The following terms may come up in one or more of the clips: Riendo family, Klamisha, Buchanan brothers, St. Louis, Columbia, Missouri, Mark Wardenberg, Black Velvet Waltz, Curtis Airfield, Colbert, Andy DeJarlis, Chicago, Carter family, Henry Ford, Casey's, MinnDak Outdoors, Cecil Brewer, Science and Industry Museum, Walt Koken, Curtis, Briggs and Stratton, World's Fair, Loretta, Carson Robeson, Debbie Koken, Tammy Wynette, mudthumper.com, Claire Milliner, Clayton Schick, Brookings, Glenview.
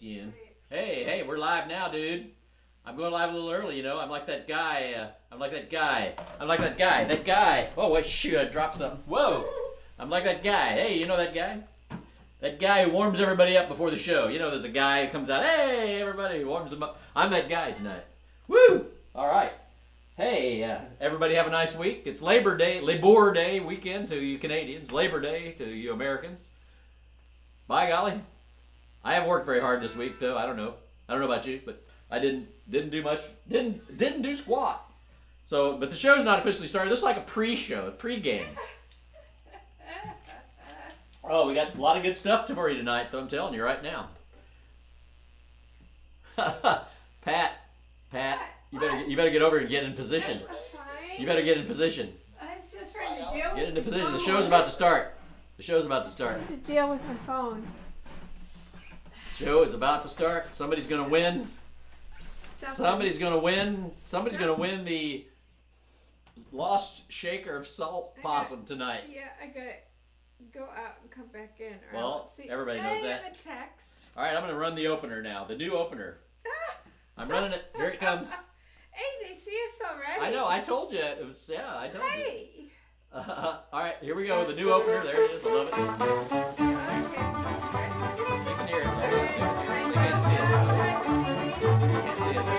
you. Hey, we're live now, dude. I'm going live a little early, you know. I'm like that guy. That guy. Oh, well, shoot, I dropped something. Whoa. I'm like that guy. Hey, you know that guy? That guy who warms everybody up before the show. You know, there's a guy who comes out, hey, everybody, warms them up. I'm that guy tonight. Woo! All right. Hey, everybody have a nice week. It's Labor Day weekend to you Canadians, Labor Day to you Americans. By golly, I haven't worked very hard this week, though. I don't know about you, but I didn't do much. Didn't do squat. So, but the show's not officially started. This is like a pre-show, a pre-game. Oh, we got a lot of good stuff for you tonight, though, I'm telling you right now. Pat, you better get over and get in position. You better get in position. I'm still trying to deal with Get into position. The show's about to start. The show's about to start. I'm trying to deal with my phone. The show is about to start. Somebody's going to win. Somebody's going to win the lost shaker of salt possum tonight. Yeah, I got it. Go out and come back in. Right, well, everybody knows that. I have a text. All right, I'm going to run the opener now. The new opener. I'm running it. Here it comes. Hey, they see us already. I know. I told you. It was, yeah, I told you. All right, here we go. The new opener. There it is. I love it. They can hear us. They can't see us. They can't see us.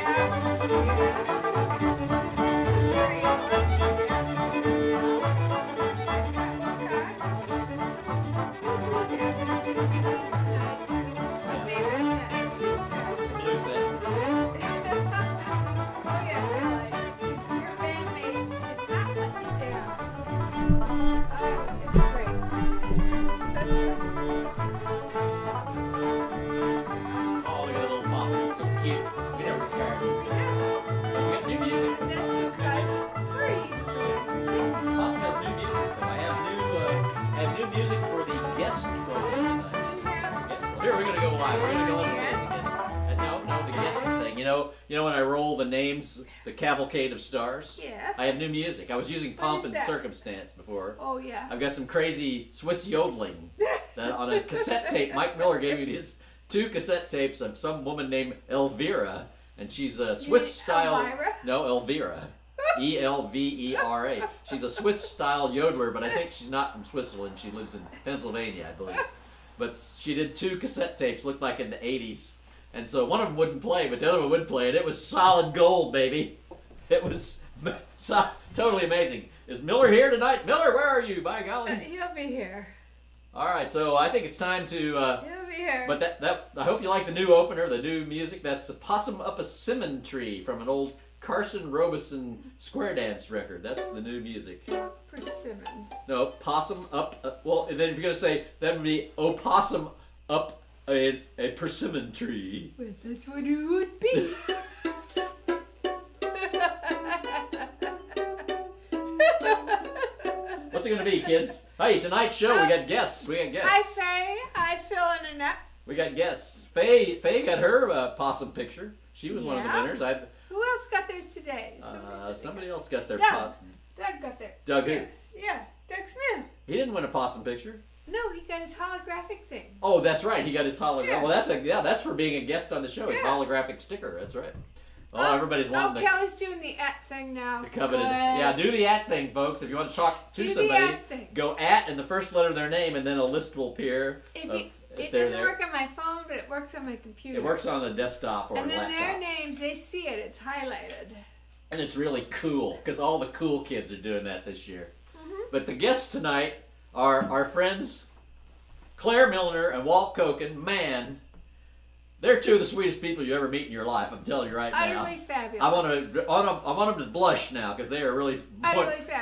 You know when I roll the names, the cavalcade of stars? Yeah. I have new music. I was using Pomp and Circumstance before. Oh, yeah. I've got some crazy Swiss yodeling that on a cassette tape. Mike Miller gave me these two cassette tapes of some woman named Elvira, and she's a Swiss-style... Elvira? No, Elvira. E-L-V-E-R-A. She's a Swiss-style yodeler, but I think she's not from Switzerland. She lives in Pennsylvania, I believe. But she did two cassette tapes, looked like in the 80s. And so one of them wouldn't play, but the other one would play, and it was solid gold, baby. It was totally amazing. Is Miller here tonight? Miller, where are you? By golly. He'll be here. All right, so I think it's time to... he'll be here. But I hope you like the new opener, the new music. That's the Possum Up a Persimmon Tree from an old Carson Robeson square dance record. That's the new music. Persimmon. No, Possum Up... well, and then if you're going to say, that would be Opossum Up... A persimmon tree. Well, that's what it would be. What's it gonna be, kids? Hey, tonight's show we got guests. We got guests. Hi, Faye. I fill in a nap. We got guests. Faye got her possum picture. She was one of the winners. Who else got theirs today? Somebody else got their possum. Doug got theirs. Doug who? Yeah, Doug Smith. He didn't win a possum picture. No, he got his holographic thing. Oh, that's right. He got his holographic. Yeah. Well, that's for being a guest on the show. His holographic sticker. That's right. Oh, everybody's wanting. Oh, Kelly's doing the at thing now. The coveted. Yeah, do the at thing, folks. If you want to talk to somebody, go at and the first letter of their name, and then a list will appear. It doesn't work on my phone, but it works on my computer. It works on the desktop or laptop. And then their names, they see it. It's highlighted. And it's really cool because all the cool kids are doing that this year. Mm-hmm. But the guests tonight. Our friends Claire Milliner and Walt Koken, man, they're two of the sweetest people you ever meet in your life. I'm telling you right now. Utterly fabulous. I want them to blush now because they are really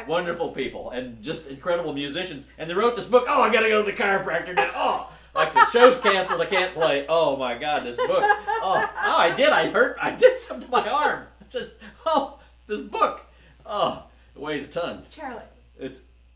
wonderful people and just incredible musicians. And they wrote this book. Oh, I got to go to the chiropractor now. Oh, like the show's canceled. I can't play. Oh my God, this book. Oh, I did. I hurt. I did something to my arm. Just this book. Oh, it weighs a ton. Charlie.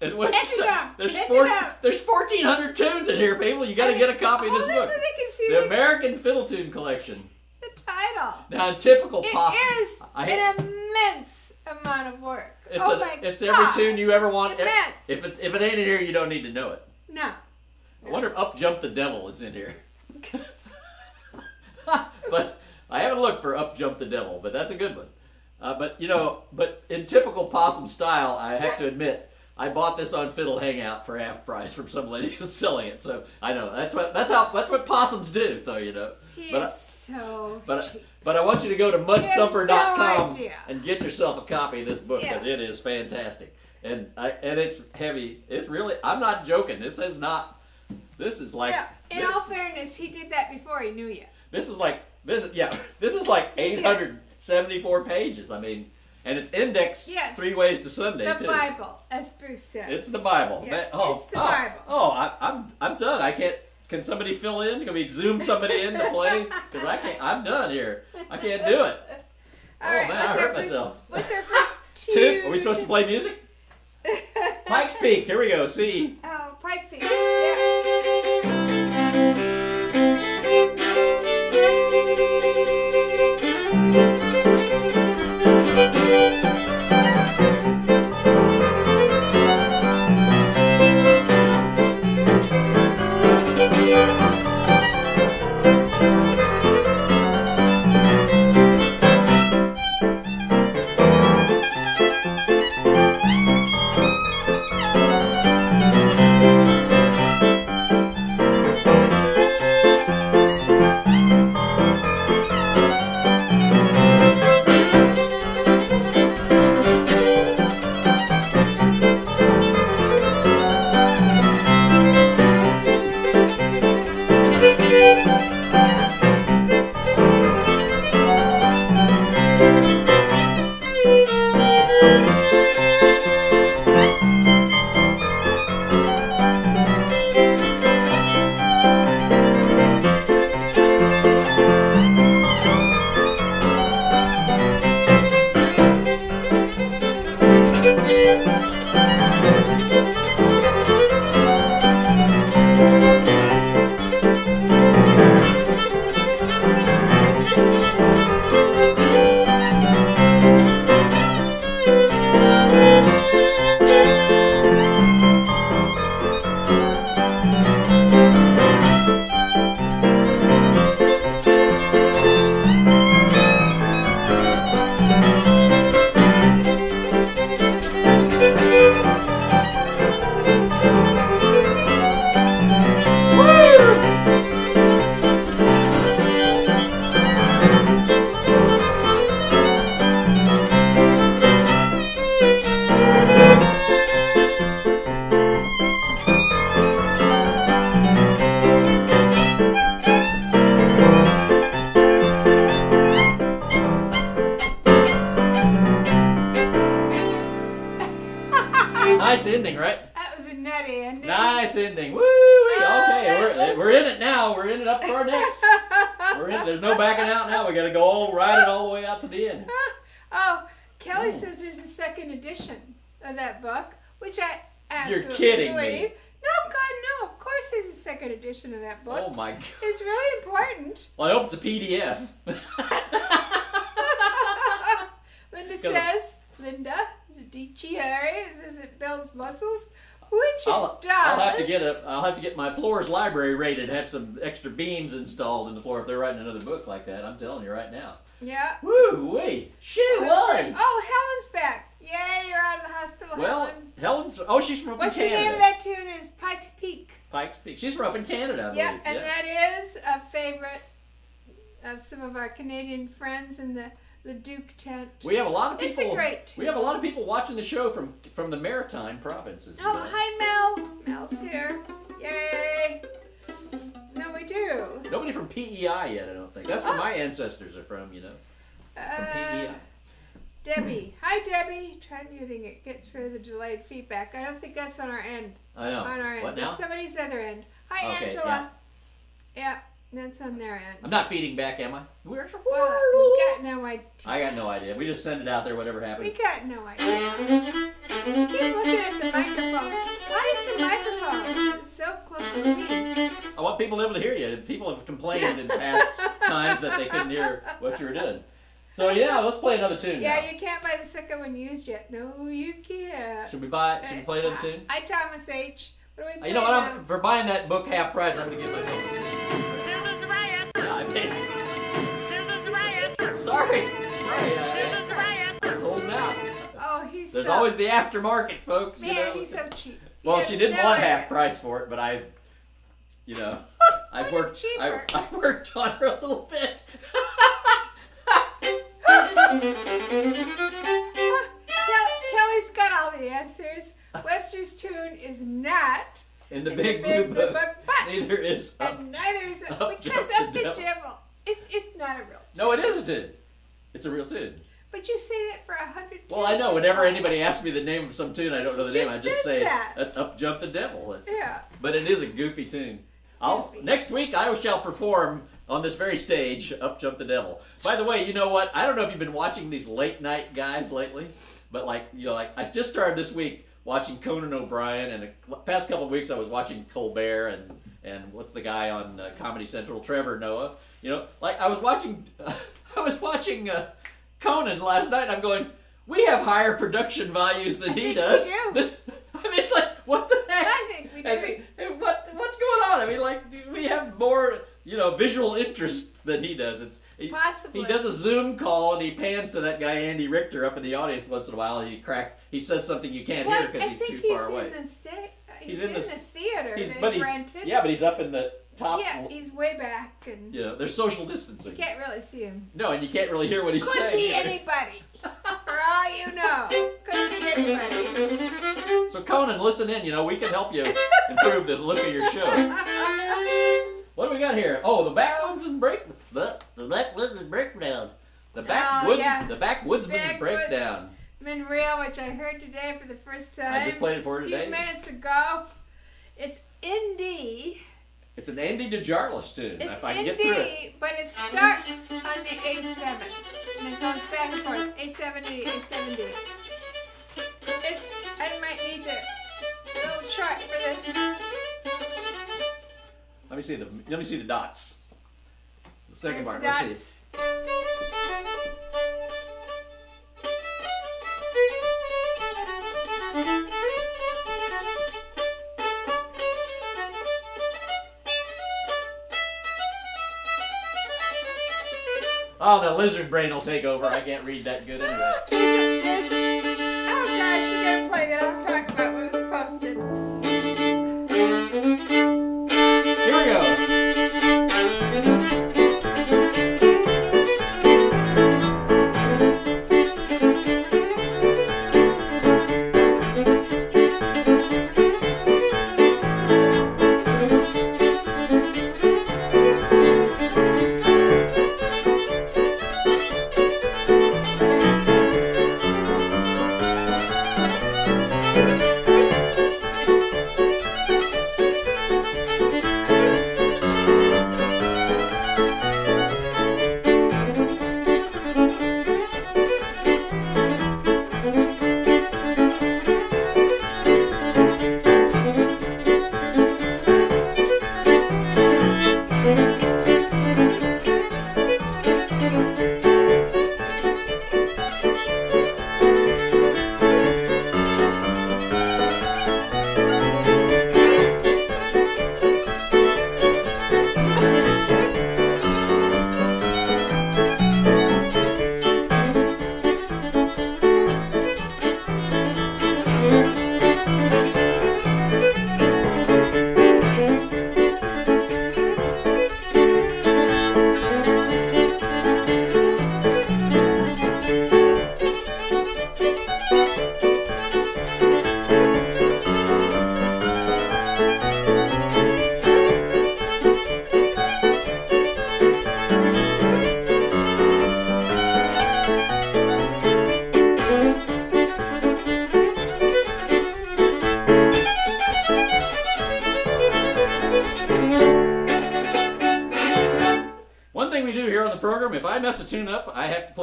There's 1,400 tunes in here, people. You got to get a copy of this book. So they can see the American Fiddle Tune Collection. The title. Now, in typical pop. It is an immense amount of work. It's every tune you ever want. Immense. If it ain't in here, you don't need to know it. No. I wonder if Up Jump the Devil is in here. But I haven't looked for Up Jump the Devil, but that's a good one. But in typical possum style, I have to admit, I bought this on Fiddle Hangout for half price from some lady who's selling it. So I know that's what possums do, though, you know. But I want you to go to mudthumper.com and get yourself a copy of this book, because it is fantastic. And it's heavy. It's really, I'm not joking. This is not, this is like. Yeah, in all fairness, he did that before he knew you. This is like 874 pages. I mean, and it's indexed 3 ways to Sunday, too. The Bible, as Bruce says. It's the Bible. Yeah. It's the Bible. I'm done. I can't. Can somebody fill in? Can we zoom somebody in to play? Because I can't. I'm done here. I can't do it. All right, man, I hurt myself. What's our first tune? Are we supposed to play music? Pike's Peak. Here we go. C. Oh, Pike's Peak. Yeah. Some extra beams installed in the floor if they're writing another book like that. I'm telling you right now. Yeah. Woo wee. Shoo-wee. Oh, Helen's back. Yay, you're out of the hospital, well, Helen. Helen's. Oh, she's from up in Canada. What's the name of that tune? Is Pike's Peak. Pike's Peak. She's from up in Canada. Yeah, and that is a favorite of some of our Canadian friends in the Leduc tent. We have a lot of people. It's a great tune. We have a lot of people watching the show from the Maritime provinces. Oh, today. Hi, Mel. Mel's here. Yay. No, we do. Nobody from PEI yet, I don't think. That's where my ancestors are from, you know. From PEI. Debbie. Hi, Debbie. Try muting it. Gets rid of the delayed feedback. I don't think that's on our end. I know. On our end. What now? That's somebody's other end. Hi, okay, Angela. Yeah, that's on their end. I'm not feeding back, am I? Where's your water? We got no idea. I got no idea. We just send it out there, whatever happens. We got no idea. Keep looking at the microphone. Why is the microphone so close to me? I want people to be able to hear you. People have complained in past times that they couldn't hear what you were doing. So yeah, let's play another tune. Yeah, now. You can't buy the second one used yet. No, you can't. Should we play another tune? I Thomas H. What do we play? You know what? For buying that book half price, I'm going to give myself a C. Yeah, I paid. It's holding out. Oh, he's There's always the aftermarket, folks. Man, you know? He's so cheap. Well, she didn't want half price for it, but I, you know, I worked on her a little bit. Kelly's got all the answers. Webster's tune is not in the big blue book. Neither is up, and neither is up, because up the devil. It's not a real tune. No, it is a tune. It's a real tune. But you say that for 100 times. Well, I know. Whenever anybody asks me the name of some tune, I don't know the name. I just say that's Up Jump the Devil. It's, yeah. But it is a goofy tune. Next week, I shall perform on this very stage, Up Jump the Devil. By the way, you know what? I don't know if you've been watching these late-night guys lately, but I just started this week watching Conan O'Brien, and the past couple of weeks I was watching Colbert and what's the guy on Comedy Central, Trevor Noah. You know, I was watching Conan last night, and I'm going, we have higher production values than he does. We do. It's like, what the heck? I think we do. What's going on? I mean, like, we have more, visual interest than he does. Possibly. He does a Zoom call, and he pans to that guy, Andy Richter, up in the audience once in a while, and he says something you can't hear because he's too far away. I think he's in the theater. Yeah, but he's up in the top. Yeah, he's way back. And there's social distancing. You can't really see him. No, and you can't really hear what he's saying. Could be anybody. For all you know. Could be anybody. So Conan, listen in. We can help you improve the look of your show. What do we got here? Oh, the Backwoodsman's breakdown. The Backwoodsman's breakdown. The Backwoodsman's breakdown. Marinelle, which I heard today for the first time. I just played it for her today. A few minutes ago. It's indie. It's an Andy DeJarlis tune. It's indie, but it starts on the A7. And it goes back and forth. A7 D, A7 D. I might need the little chart for this. Let me see the dots. The second part. Let's see. Oh, the lizard brain will take over. I can't read that good anyway. Oh gosh, we're gonna play that. I'll talk about when it's posted. Here we go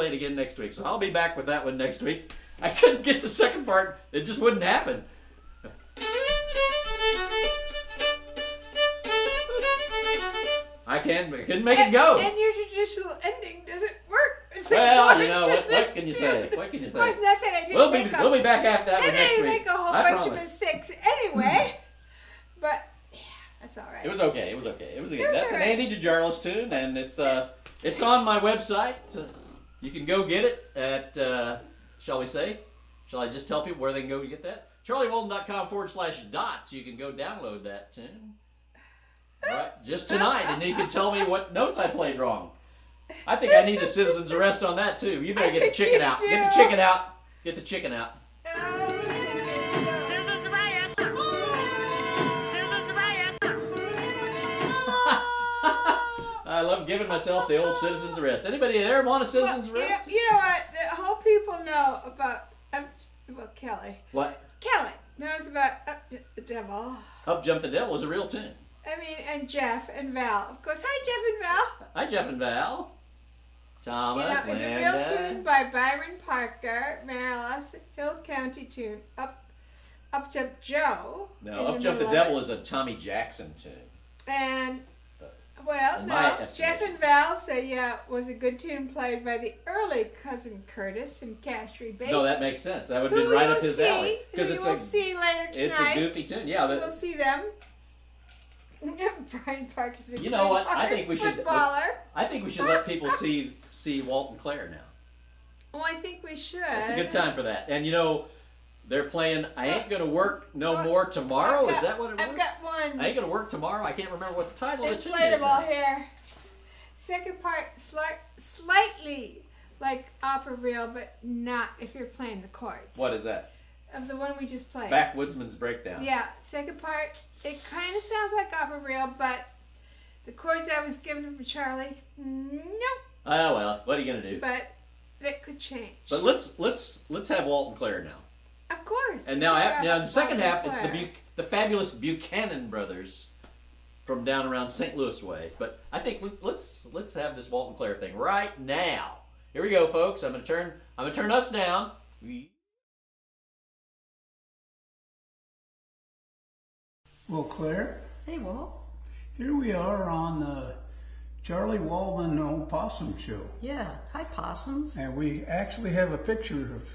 again next week, so I'll be back with that one next week. I couldn't get the second part, it just wouldn't happen. I couldn't make it go. And your traditional ending doesn't work. Well, what can you say? What can you say? Of course, not that I didn't we'll be back after that one next week. I didn't make a whole bunch of mistakes anyway, but yeah, that's all right. It was okay, it was okay. It was okay. That's an Andy DeJarlis tune, and it's on my website. You can go get it at, shall we say, shall I just tell people where they can go to get that? CharlieWalden.com/dots. You can go download that tune. All right, just tonight, and you can tell me what notes I played wrong. I think I need a citizen's arrest on that too. You better get the chicken out. Get the chicken out. Get the chicken out. I love giving myself the old citizen's arrest. Anybody there want a citizen's arrest? You know what? The whole people know about Kelly. What? Kelly knows about Up the Devil. Up Jump the Devil is a real tune. I mean, and Jeff and Val, of course. Hi, Jeff and Val. Hi, Jeff and Val. Thomas, you know, it's a real tune by Byron Parker, Marillis, Hill County tune. Up Jump Joe. No, Up Jump the Devil is a Tommy Jackson tune. And, well, no, Jeff and Val say, yeah, was a good tune played by the early Cousin Curtis and Cashry Bates. No, that makes sense. That would have been right up his alley. Who you will see later tonight. It's a goofy tune, yeah. We'll see them. Brian Parker's a, you know what? I think we should. I think we should let people see Walt and Claire now. Oh, I think we should. It's a good time for that. And you know, they're playing "I Ain't Gonna Work No More Tomorrow." Is that what it was? I've got one. I Ain't Gonna Work Tomorrow. I can't remember what the title of the tune is. Inflatable hair. Second part, slightly like opera reel, but not if you're playing the chords. What is that? Of the one we just played. Backwoodsman's Breakdown. Yeah, second part. It kind of sounds like opera reel, but the chords I was given from Charlie, nope. Oh well, what are you gonna do? But that could change. But let's have Walt and Claire now. Of course. And now in the second half, it's the fabulous Buchanan brothers from down around St. Louis way. But I think let's have this Walt and Claire thing right now. Here we go, folks. I'm gonna turn us down. Well, Claire. Hey, Walt. Here we are on the Charlie Walden Possum Show. Yeah. Hi, Possums. And we actually have a picture of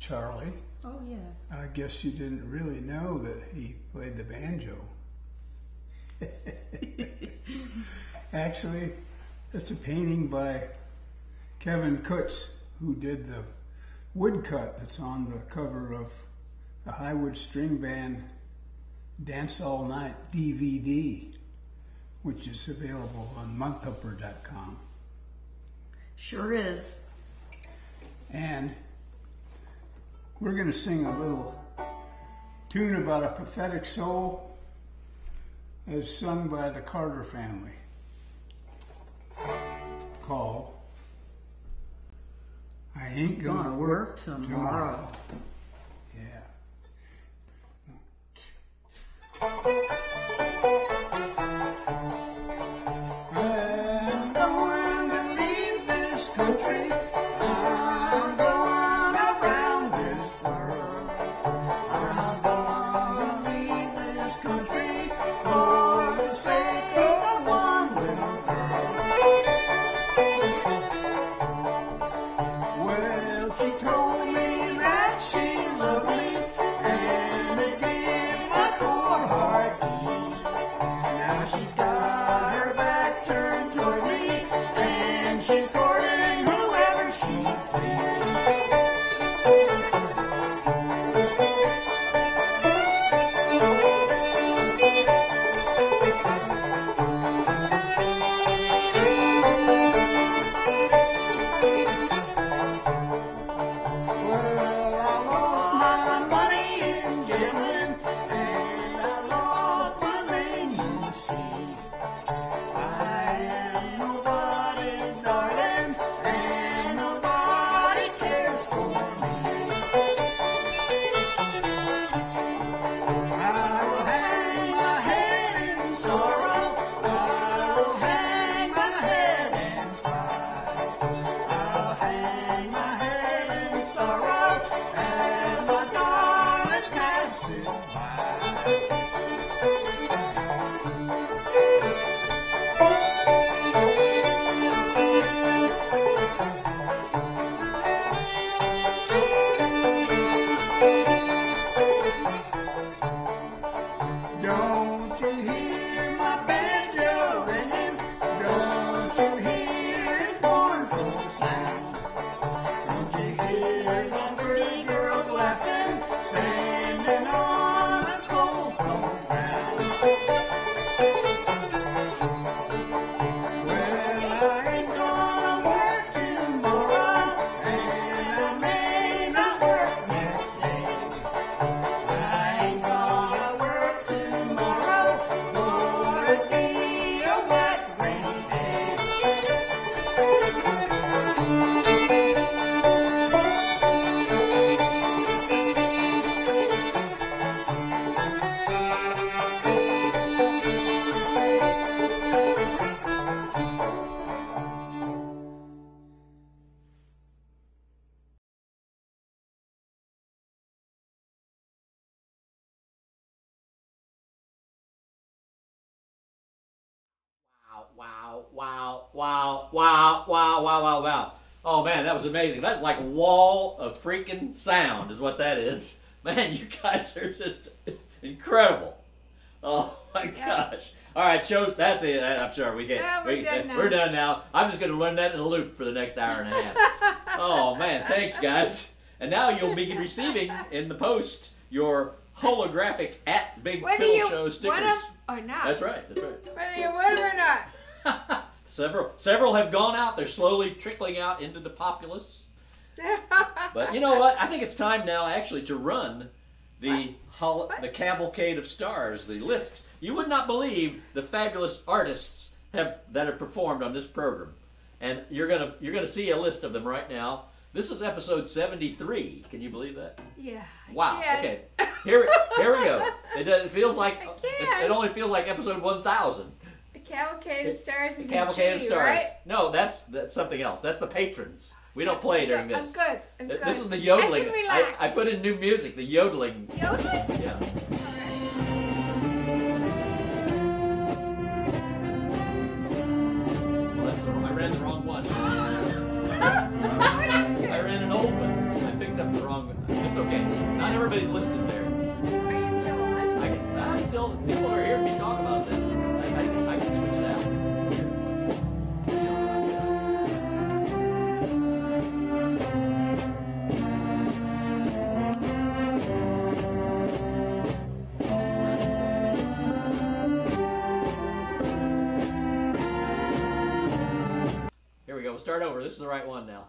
Charlie. Oh, yeah. I guess you didn't really know that he played the banjo. Actually, it's a painting by Kevin Kutz, who did the woodcut that's on the cover of the Highwood String Band Dance All Night DVD, which is available on monthupper.com. Sure is. And we're going to sing a little tune about a pathetic soul as sung by the Carter family called I Ain't Gonna Work Tomorrow. Yeah. Darling. Wow, wow, wow, wow, wow, wow, wow, wow. Oh man, that was amazing. That's like wall of freaking sound is what that is. Man, you guys are just incredible. Oh my gosh. All right, shows, that's it. I'm sure we get, we're done now. I'm just going to run that in a loop for the next hour and a half. Oh man, thanks guys. And now you'll be receiving in the post your holographic at Big Phil Show stickers. Whether you want them or not. That's right, that's right. Whether you want them or not. Several have gone out. They're slowly trickling out into the populace. But you know what? I think it's time now actually to run the cavalcade of stars, the list. You would not believe the fabulous artists that have performed on this program. And you're gonna see a list of them right now. This is episode 73. Can you believe that? Yeah. Wow. Okay. Here we go. It feels like it only feels like episode 1000. The cavalcade of stars is cavalcade of stars. Right? No, that's something else. That's the patrons. We don't play during this. I'm good. This is the yodeling. I can relax. I put in new music. The yodeling. Yodeling? Yeah. Everybody's listed there. Are you still on? I'm still. People are hearing me talk about this. I can switch it out. Here we go. We'll start over. This is the right one now.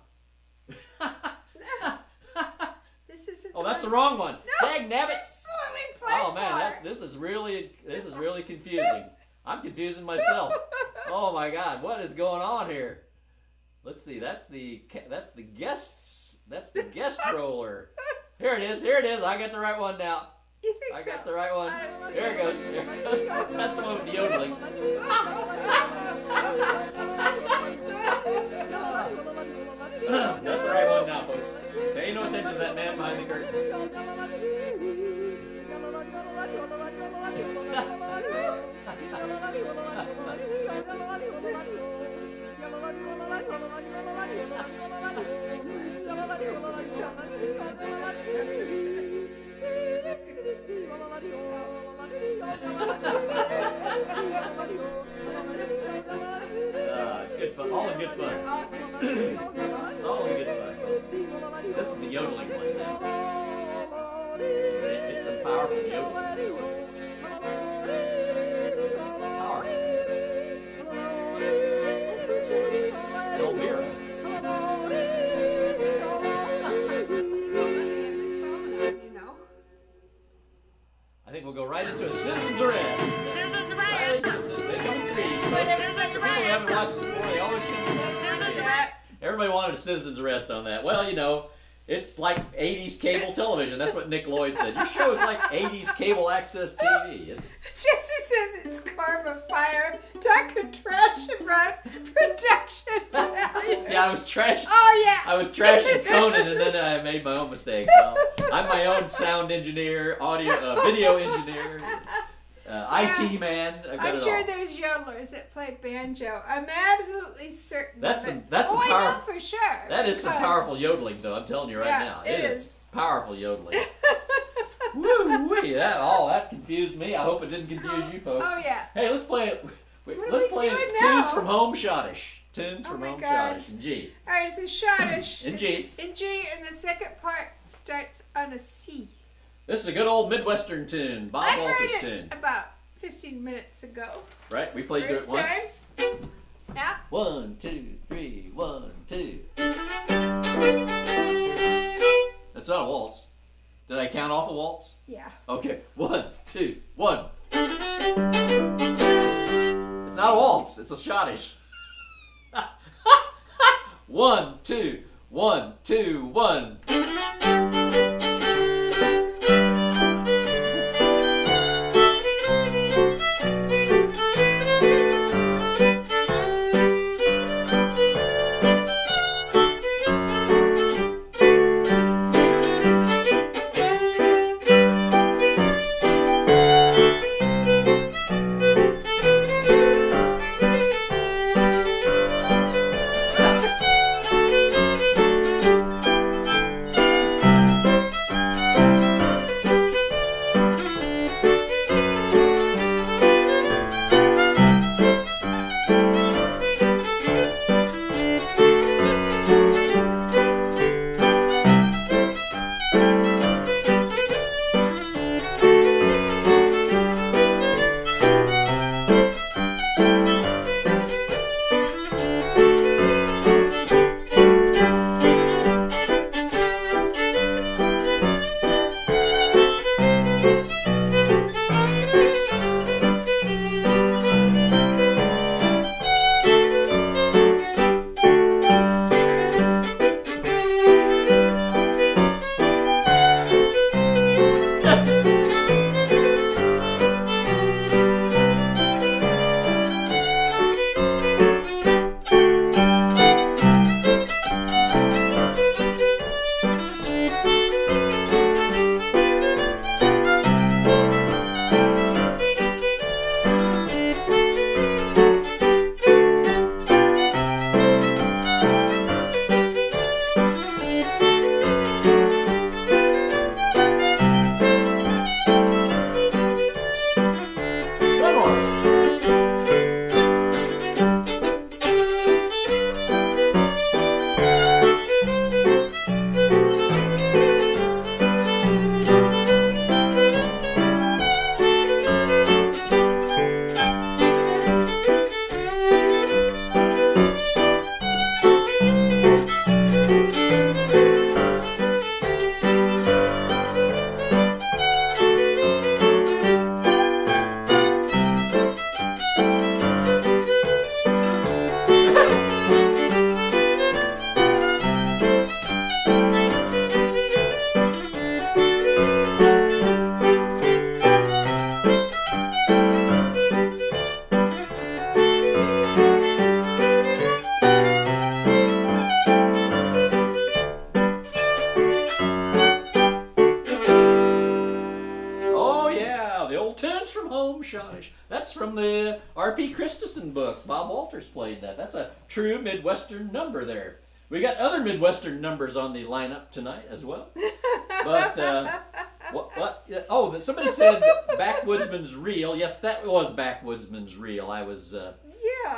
Oh, that's the wrong one. No, dang nabbit. Oh man, this is really confusing. I'm confusing myself. Oh my God, what is going on here? Let's see. That's the guests. That's the guest roller. Here it is. Here it is. I got the right one now. You think I got the right one. There it goes. There it goes. That's the one with the yodeling. That's the right one now, folks. Pay no attention to that man behind the curtain. It's good fun. All in good fun. It's all in good fun. This is the yodeling one now. It's a powerful yodeling. Powerful. Elvira. I think we'll go right into a Citizen's Arrest. Right into a Citizen's Arrest. They come in threes. People who haven't watched this before, they always come in Citizen's Arrest. Everybody wanted a citizen's arrest on that. Well, you know, it's like 80s cable television. That's what Nick Lloyd said. Your show is like 80s cable access TV. It's... Jesse says it's karma fire, duck and trash and run, production value. Yeah, I was trashing. Oh, yeah. I was trashing Conan, and then I made my own mistakes. Well, I'm my own sound engineer, video engineer. IT man. I'm sure there's yodelers that play banjo. I'm absolutely certain. I know for sure. That is some powerful yodeling, though. I'm telling you right now. It is powerful yodeling. Woo-wee! That confused me. I hope it didn't confuse you folks. Oh yeah. Hey, let's play it. Let's play tunes from Home Schottish. Tunes from Home Schottish in G. All right, it's a Schottish in G. In G, and the second part starts on a C. This is a good old Midwestern tune, Bob Walter's tune. About 15 minutes ago. Right, we played through it once. Yeah. 1, 2, 3, 1, 2. That's not a waltz. Did I count off a waltz? Yeah. Okay, 1, 2, 1. It's not a waltz, it's a Schottish. 1, 2, 1, 2, 1. the R.P. Christensen book. Bob Walters played that. That's a true Midwestern number there. We got other Midwestern numbers on the lineup tonight as well. But, what? Oh, somebody said Backwoodsman's Reel. Yes, that was Backwoodsman's Reel. I was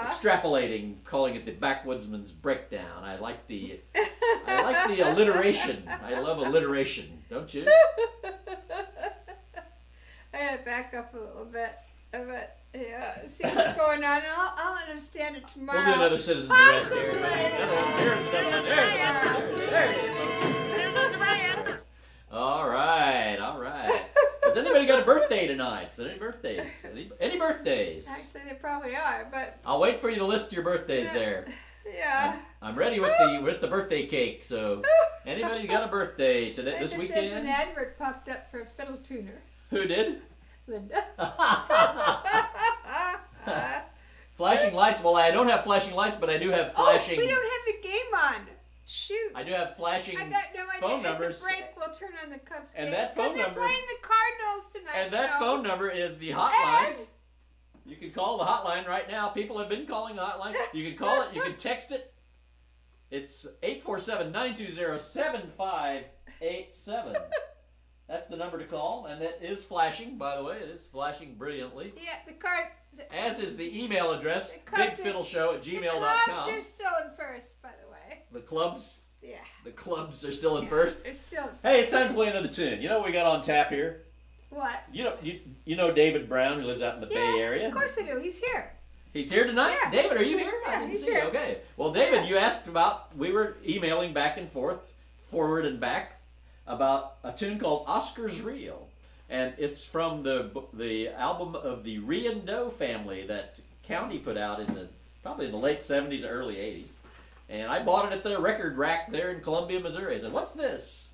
extrapolating, calling it the Backwoodsman's Breakdown. I like the alliteration. I love alliteration, don't you? I had to back up a little bit, but yeah, see what's going on. I'll understand it tomorrow. We'll do another citizen's arrest there. There's all right. Has anybody got a birthday tonight? So any birthdays? Any birthdays? Actually, they probably are, but I'll wait for you to list your birthdays there. Yeah. I'm ready with the birthday cake. So anybody got a birthday today this weekend? This is an advert popped up for a fiddle tuner. Who did? Linda. Flashing lights. Well, I don't have flashing lights, but I do have flashing. Oh, we don't have the game on. Shoot. I do have flashing phone numbers. At the break, we'll turn on the Cubs game. And that phone number. Because they're playing the Cardinals tonight. And that phone number is the hotline. And you can call the hotline right now. People have been calling the hotline. You can call it. You can text it. It's 847-920-7587. That's the number to call, and it is flashing, by the way. It is flashing brilliantly. Yeah, the card. As is the email address, bigfiddleshow@gmail.com. The clubs are still in first, by the way. The clubs? Yeah. The clubs are still in first? They're still in first. Hey, it's time to play another tune. You know what we got on tap here? What? You know David Brown, who lives out in the Bay Area? Of course I do. He's here. He's here tonight? Yeah. David, are you here? Yeah, I didn't see you. Okay. Well, David, you asked about, we were emailing back and forth, forward and back, about a tune called Oscar's Reel, and it's from the album of the Riendo family that County put out in probably in the late 70s, early 80s. And I bought it at the record rack there in Columbia, Missouri. I said, what's this?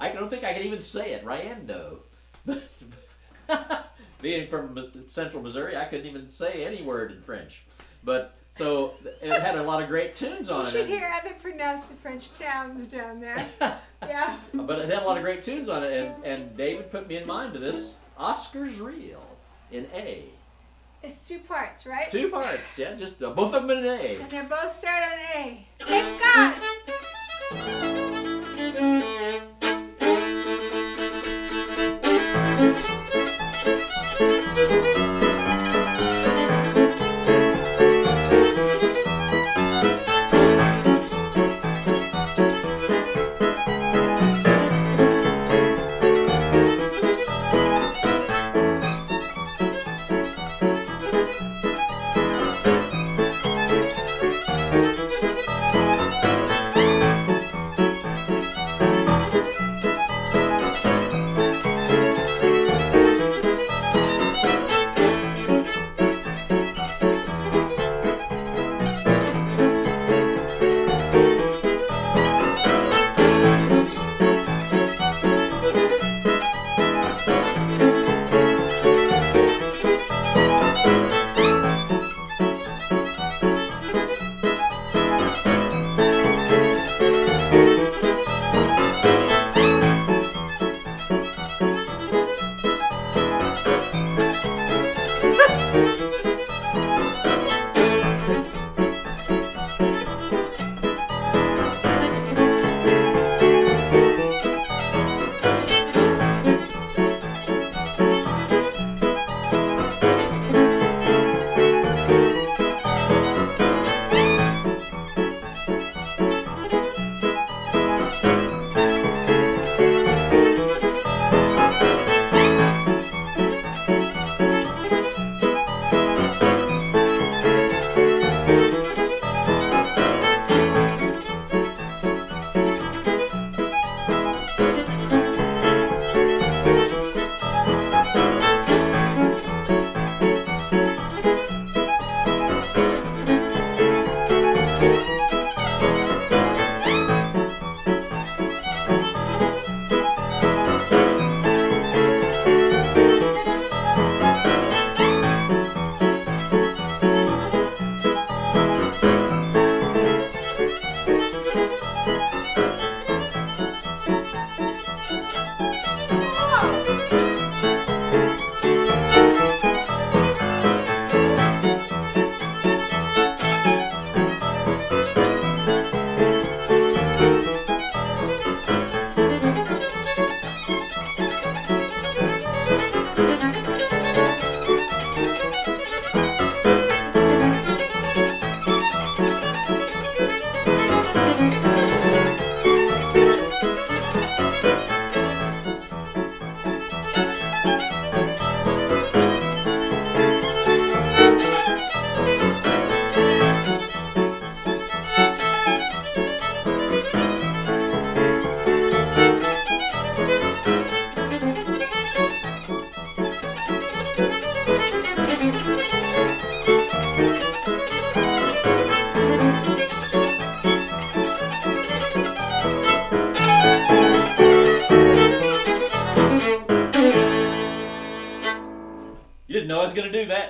I don't think I can even say it, Riendo. Being from central Missouri, I couldn't even say any word in French. But so it had a lot of great tunes on it. You should hear how they pronounce the French towns down there. Yeah. But it had a lot of great tunes on it, and David put me in mind to this Oscar's Reel in A. It's two parts, right? Two parts, yeah. Just both of them in an A. And they both start on A. Thank God.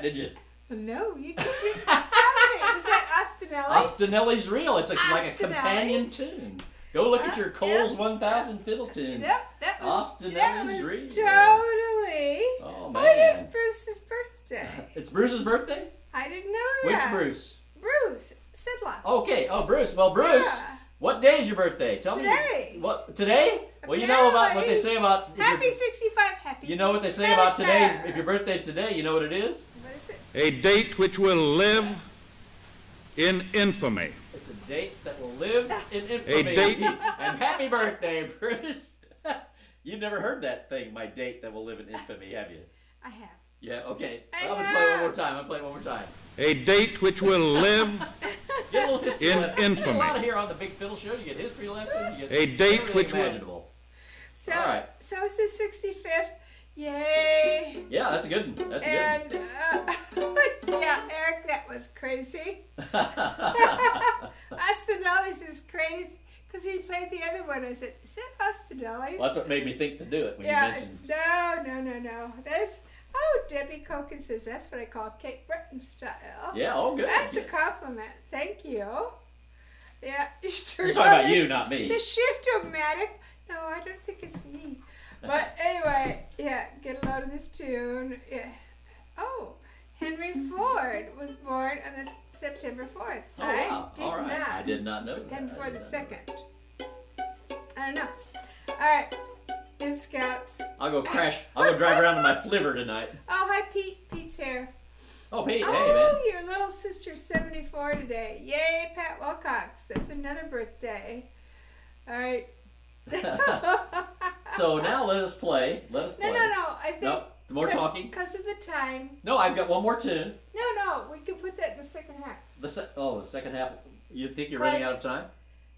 Did you? No, you didn't. It was like Ostinelli's. Ostinelli's Reel. It's like a companion tune. Go look at your Cole's 1000 fiddle tunes. Yep, that was Ostinelli's Reel. Totally. Oh, man. What is Bruce's birthday? It's Bruce's birthday? I didn't know that. Which Bruce? Bruce Sidlock. Okay. Oh, Bruce. Well, Bruce, what day is your birthday? Tell me. Today. What? Today? Well, you know about what they say about... Happy 65, happy. You know what they say about today's... If your birthday's today, you know what it is? A date which will live in infamy. It's a date that will live in infamy. A date. And happy birthday, Bruce. You've never heard that thing, my date that will live in infamy, have you? I have. Yeah, okay. I'm going to play one more time. I'll play one more time. A date which will live in infamy. You get a lot of here on the Big Fiddle Show. You get history lessons. You get a date which will... So, all right. So it's the 65th. Yay! Yeah, that's a good one. That's a good one. Yeah, Eric, that was crazy. Ostinelli's is crazy because we played the other one. I said, "Is that Ostinelli's?" Well, that's what made me think to do it when you mentioned. Yeah, no. That's Debbie Koken says that's what I call Kate Breton style. Yeah, all good. That's a compliment. Thank you. Yeah, she's talking about you, not me. The shift-o-matic. No, I don't think it's me. But anyway, yeah, get a load of this tune. Yeah. Oh, Henry Ford was born on the September 4th. Oh, wow. All right. I did not know that. And for the second. I don't know. All right, in Scouts. I'll go drive around in my flivver tonight. Oh, hi, Pete. Pete's here. Oh, Pete, hey, man. Oh, your little sister's 74 today. Yay, Pat Wilcox. That's another birthday. All right. So now let us play. No. I think more talking. Because of the time. No, I've got one more tune. No, we can put that in the second half. The second half. You think you're running out of time?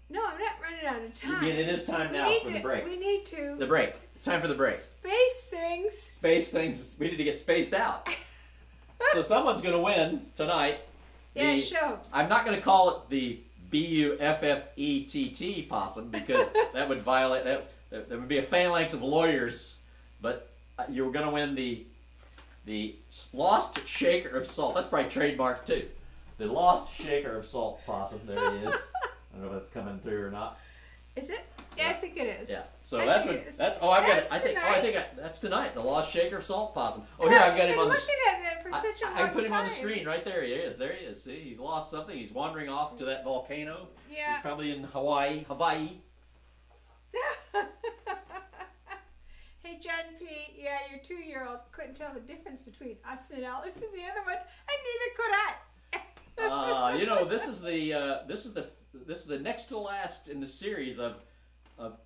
No, I'm not running out of time. It is time now for the break. We need to. The break. It's time for the break. Space things. Space things. We need to get spaced out. So someone's going to win tonight. Yeah, sure. I'm not going to call it the Buffett Possum because that would violate that. There would be a phalanx of lawyers, but you were going to win the Lost Shaker of Salt. That's probably trademark too. The Lost Shaker of Salt Possum. There it is. I don't know if that's coming through or not. Is it? Yeah, I think it is. Yeah. So that's what. That's. Oh, I've got it. I think that's tonight. The Lost Shaker of Salt Possum. Oh, here I've got him on the. I put him on the screen right there. He is. There he is. See, he's lost something. He's wandering off to that volcano. Yeah. He's probably in Hawaii. Hey, John P. Yeah, your 2-year-old couldn't tell the difference between Ostinelli's and the other one, and neither could I. You know, this is the next to last in the series of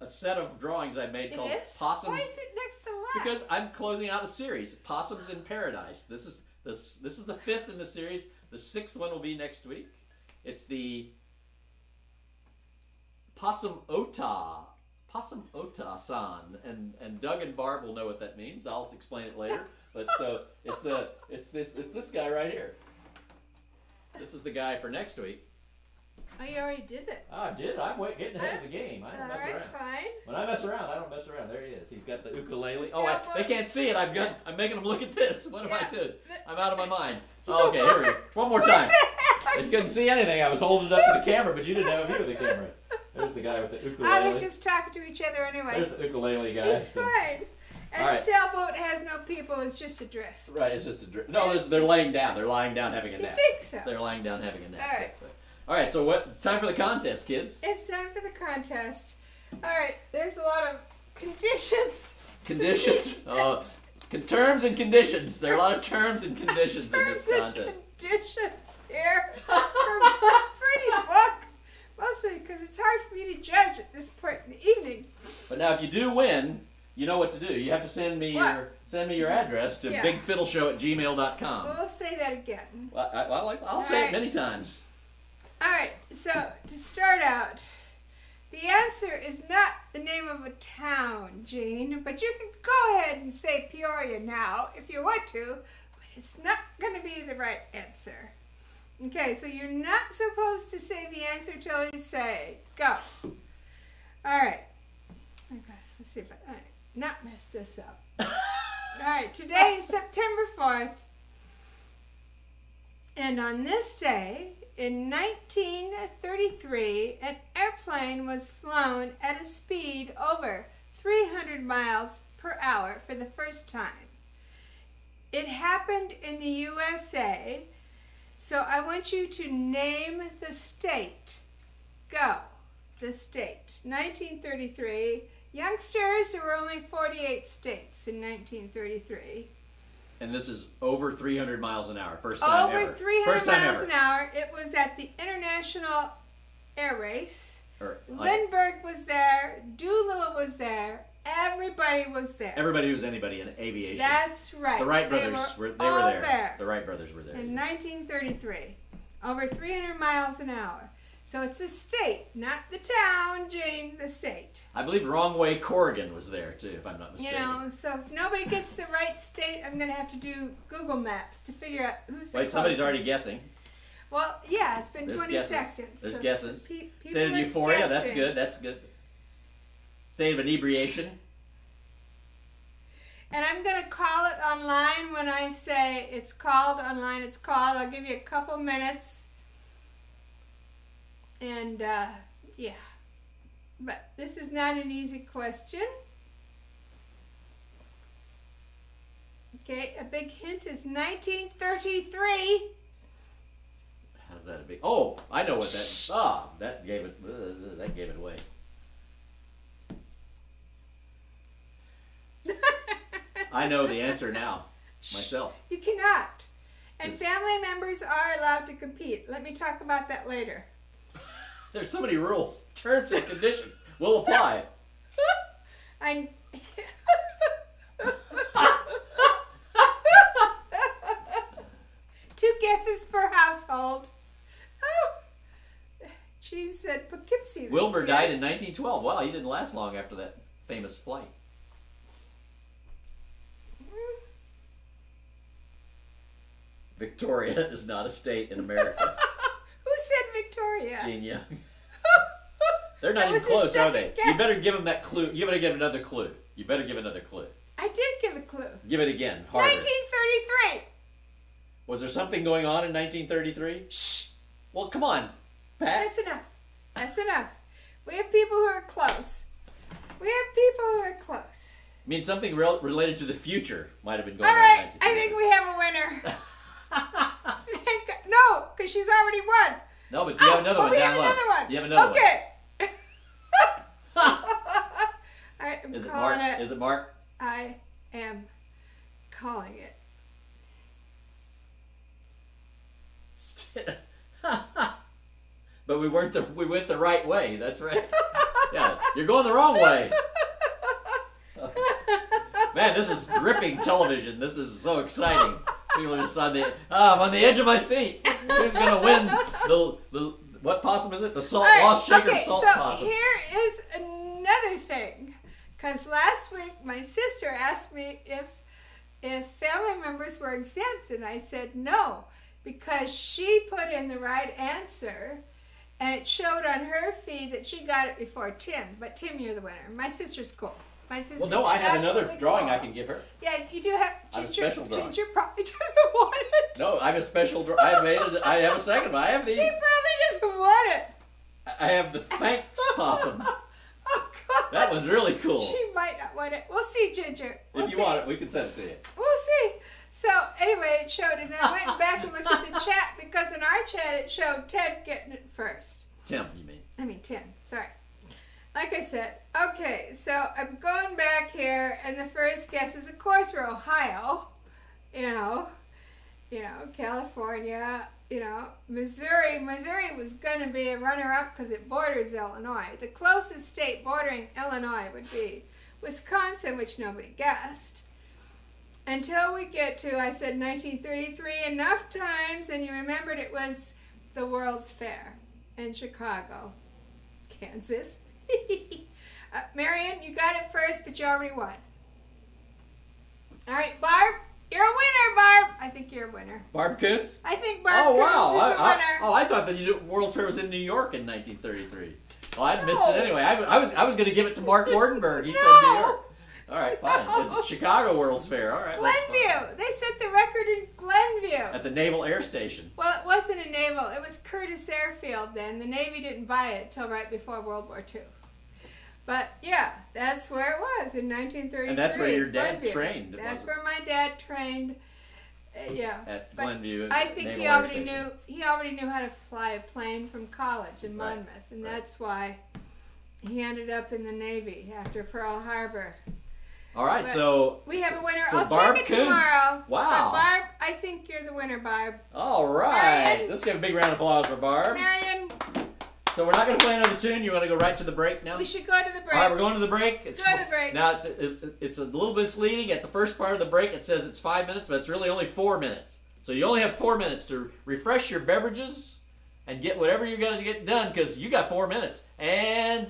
a set of drawings I made called Possums. Why is it next to last? Because I'm closing out a series, Possums in Paradise. This is the 5th in the series. The 6th one will be next week. It's the Possum Ohta-san, and Doug and Barb will know what that means. I'll explain it later. But so it's this guy right here. This is the guy for next week. Oh, you already did it. I did. I'm getting ahead of the game. I don't mess around. All right, fine. When I mess around, I don't mess around. There he is. He's got the ukulele. Oh, they can't see it. I'm making them look at this. What am I doing? I'm out of my mind. Oh, okay, here we go. One more time. They couldn't see anything. I was holding it up to the camera, but you didn't have a view of the camera. There's the guy with the ukulele. Oh, they're just talking to each other anyway. There's the ukulele guy. It's fine. And the sailboat has no people. It's just a drift. Right, it's just a drift. No, they're laying down. They're lying down having a nap. You think so? They're lying down having a nap. All right. All right, so it's time for the contest, kids. It's time for the contest. All right, there's a lot of conditions. Conditions. Terms and conditions. There are a lot of terms and conditions in this contest. Terms and conditions here. From my pretty book Mostly because it's hard for me to judge at this point in the evening. But now if you do win, you know what to do. You have to send me your address to bigfiddleshow@gmail.com. Well, we'll say that again. Well, I'll say it many times. All right, so to start out, the answer is not the name of a town, Jean, but you can go ahead and say Peoria now if you want to, but it's not going to be the right answer. Okay, so you're not supposed to say the answer till you say go. All right. Okay, let's see if I can not mess this up. All right, today is September 4th, and on this day, in 1933, an airplane was flown at a speed over 300 miles per hour for the first time. It happened in the USA, so I want you to name the state. Go. The state. 1933. Youngsters, there were only 48 states in 1933. And this is over 300 miles an hour, first time ever. Over 300 miles an hour. It was at the International Air Race. Lindbergh was there. Doolittle was there. Everybody was there. Everybody who was anybody in aviation. That's right. The Wright brothers were there. The Wright brothers were there. In 1933, over 300 miles an hour. So it's the state, not the town, Jane, the state. I believe Wrong Way Corrigan was there, too, if I'm not mistaken. You know, so if nobody gets the right state, I'm going to have to do Google Maps to figure out who's the closest. Wait, somebody's already guessing. Well, yeah, it's been 20 seconds. There's guesses. State of euphoria, that's good, that's good. State of inebriation. And I'm going to call it online when I say it's called online, it's called. I'll give you a couple minutes. And, yeah, but this is not an easy question. Okay, a big hint is 1933. How's that a big? Oh, I know what that. Ah, that gave it away. I know the answer now, myself. You cannot. And family members are allowed to compete. Let me talk about that later. There's so many rules, terms and conditions will apply. I Two guesses per household. Jean said Poughkeepsie. Wilbur died in 1912. Wow, he didn't last long after that famous flight. Victoria is not a state in America. Victoria. Gene Young. They're not even close, are they? Guess. You better give them that clue. You better give another clue. You better give another clue. I did give a clue. Give it again. Harder. 1933. Was there something going on in 1933? Shh. Well, come on, Pat. That's enough. That's enough. We have people who are close. We have people who are close. I mean, something related to the future might have been going on. All right. I think we have a winner. No, because she's already won. No, but do you have another one down low? You have another one. Okay. All right, I'm calling it. Is it Mark? I am calling it. But we went the right way. That's right. Yeah, you're going the wrong way. Man, this is gripping television. This is so exciting. People are just on the, I'm on the edge of my seat. Who's gonna win the what possum is it? The salt lost shaker salt possum. Here is another thing, because last week my sister asked me if family members were exempt, and I said no because she put in the right answer, and it showed on her feed that she got it before Tim. But Tim, you're the winner. My sister's cool. Well, no, I have another drawing I can give her. Yeah, you do have. I have a special drawing. Ginger probably doesn't want it. No, I have a special drawing. I have a second one. I have these. She probably doesn't want it. I have the thanks possum. Oh, God. That was really cool. She might not want it. We'll see, Ginger. If you want it, we can send it to you. We'll see. So, anyway, it showed, and I went back and looked at the chat, because in our chat it showed Ted getting it first. Tim, you mean. I mean, Tim. Sorry. Like I said, okay, so I'm going back here, and the first guess is, of course, we're Ohio, you know, you know, California, you know, Missouri. Missouri was going to be a runner-up because it borders Illinois. The closest state bordering Illinois would be Wisconsin, which nobody guessed. Until we get to, I said 1933 enough times, and you remembered it was the World's Fair in Chicago, Kansas. Marion, you got it first, but you already won. All right, Barb. You're a winner, Barb! I think you're a winner. Barb Koontz? I think Barb Koontz is a winner. Oh, I thought the World's Fair was in New York in 1933. Well, I missed it anyway. I was going to give it to Mark Wardenberg. He said New York. All right, fine. No. It's Chicago World's Fair. All right. Glenview! They set the record in Glenview. At the Naval Air Station. Well, it wasn't a naval. It was Curtis Airfield then. The Navy didn't buy it till right before World War II. But yeah, that's where it was in 1933. And that's where your dad trained. That's where my dad trained. Yeah. At Glenview. I think he already knew. He already knew how to fly a plane from college in Monmouth, and that's why he ended up in the Navy after Pearl Harbor. All right, but so we have a winner. So I'll check it tomorrow. Wow. But Barb, I think you're the winner, Barb. All right. Marion, let's give a big round of applause for Barb. Marion. So we're not going to play another tune. You want to go right to the break now? We should go to the break. All right, we're going to the break. Now it's a little misleading. At the first part of the break, it says it's 5 minutes, but it's really only 4 minutes. So you only have 4 minutes to refresh your beverages and get whatever you're going to get done, because you got 4 minutes. And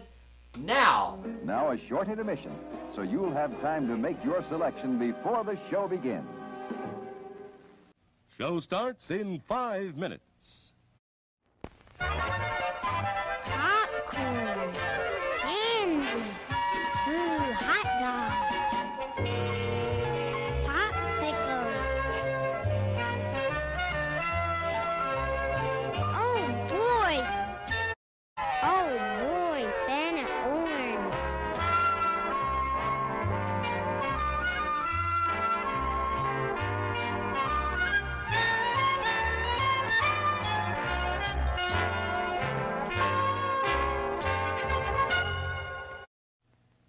now. Now a short intermission, so you'll have time to make your selection before the show begins. Show starts in 5 minutes.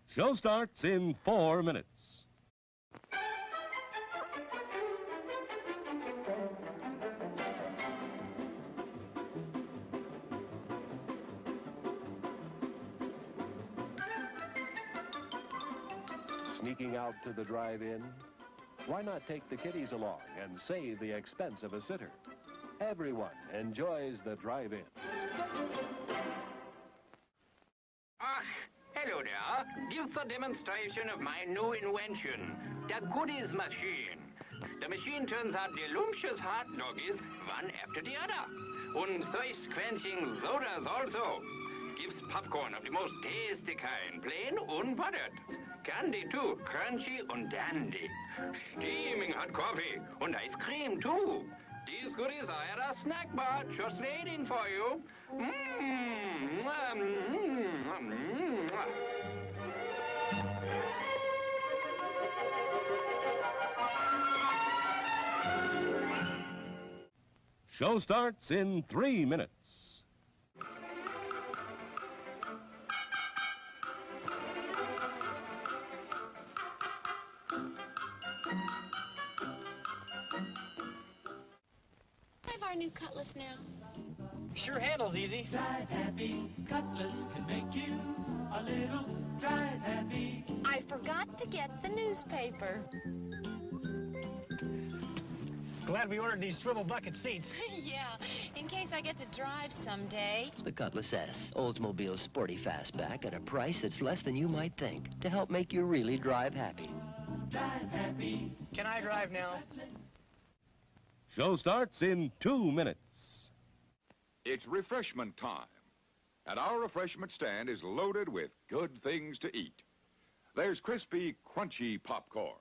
Show starts in 4 minutes. Sneaking out to the drive-in? Why not take the kiddies along and save the expense of a sitter? Everyone enjoys the drive-in. Hello there. Give the demonstration of my new invention, the goodies machine. The machine turns out delicious hot doggies, one after the other. And thirst-quenching sodas also. Gives popcorn of the most tasty kind, plain and buttered. Candy too, crunchy and dandy. Steaming hot coffee and ice cream too. These goodies are at a snack bar just waiting for you. Show starts in 3 minutes. I have our new cutlass now. Sure handles easy. Dried happy cutlass can make you a little dried happy. I forgot to get the newspaper. Glad we ordered these swivel bucket seats. Yeah, in case I get to drive someday. The Cutlass S, Oldsmobile's sporty fastback at a price that's less than you might think, to help make you really drive happy. Drive happy. Can I drive now? Show starts in 2 minutes. It's refreshment time. At our refreshment stand is loaded with good things to eat. There's crispy, crunchy popcorn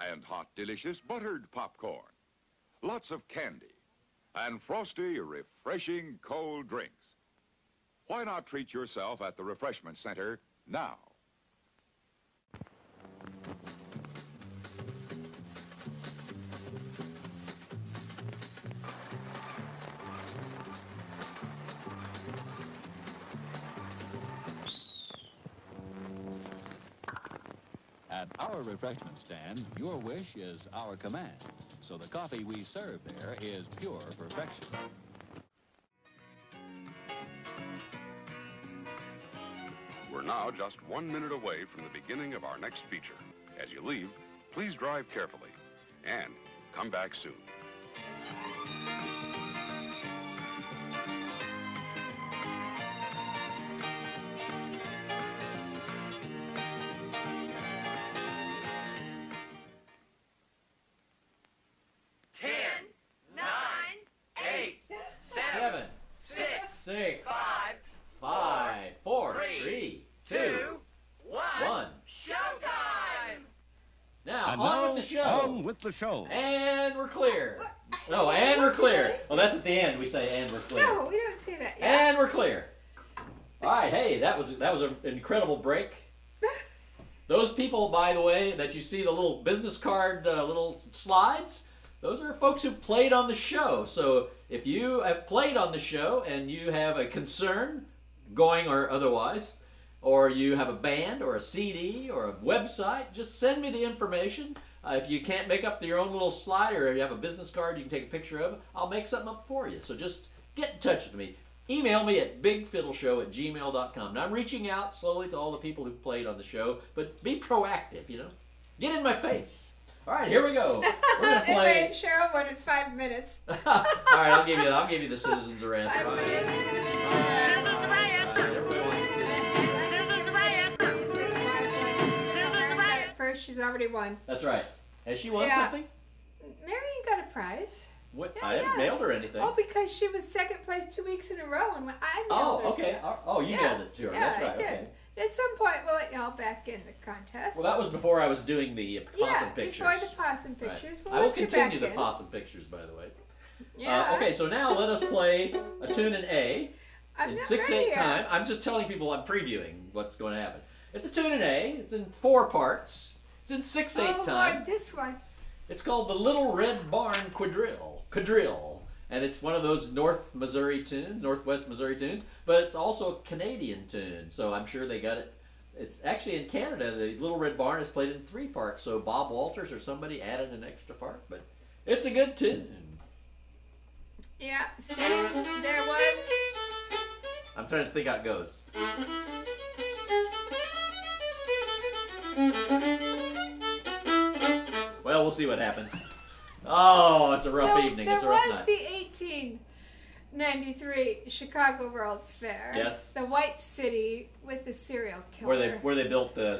and hot, delicious buttered popcorn. Lots of candy and frosty, refreshing cold drinks. Why not treat yourself at the refreshment center now? At our refreshment stand, your wish is our command. so the coffee we serve there is pure perfection. We're now just 1 minute away from the beginning of our next feature. As you leave, please drive carefully and come back soon. The show. And we're clear. No, and we're clear. Well, that's at the end. We say, and we're clear. No, we don't say that. Yeah. And we're clear. All right, hey, that was an incredible break. Those people, by the way, that you see the little business card, little slides, those are folks who played on the show. So if you have played on the show and you have a concern, going or otherwise, or you have a band or a CD or a website, just send me the information. If you can't make up your own little slide, or if you have a business card you can take a picture of, I'll make something up for you. So just get in touch with me. Email me at bigfiddleshow@gmail.com. Now, I'm reaching out slowly to all the people who played on the show, but be proactive, you know. Get in my face. All right, here we go. We're going to play... Cheryl wanted 5 minutes. All right, I'll give you the Citizens Arrest. 5 minutes, Citizens Arrest. She's already won. That's right. Has she won something? Marion got a prize. What? Yeah, I haven't mailed her anything. Oh, because she was second place 2 weeks in a row, and I mailed her. Oh, okay. So. Oh, you mailed it to her. Yeah, that's right. I did. Okay. At some point, we'll let y'all back in the contest. Well, that was before I was doing the possum pictures. Yeah, before the possum pictures. Right. We'll I will continue the possum pictures, by the way. Yeah. Okay, so now let us play a tune in A. I'm in 6/8 time. I'm just telling people I'm previewing what's going to happen. It's a tune in A. It's in 4 parts. It's in 6/8 time. Oh, Lord, this one. It's called the Little Red Barn Quadrille. And it's one of those Northwest Missouri tunes, but it's also a Canadian tune, so I'm sure they got it. It's actually in Canada. The Little Red Barn is played in 3 parts, so Bob Walters or somebody added an extra part, but it's a good tune. Yeah, so there was... I'm trying to think how it goes. Well, we'll see what happens. Oh, it's a rough evening. It's a rough night. There was the 1893 Chicago World's Fair. Yes. The White City with the serial killer. Where they built the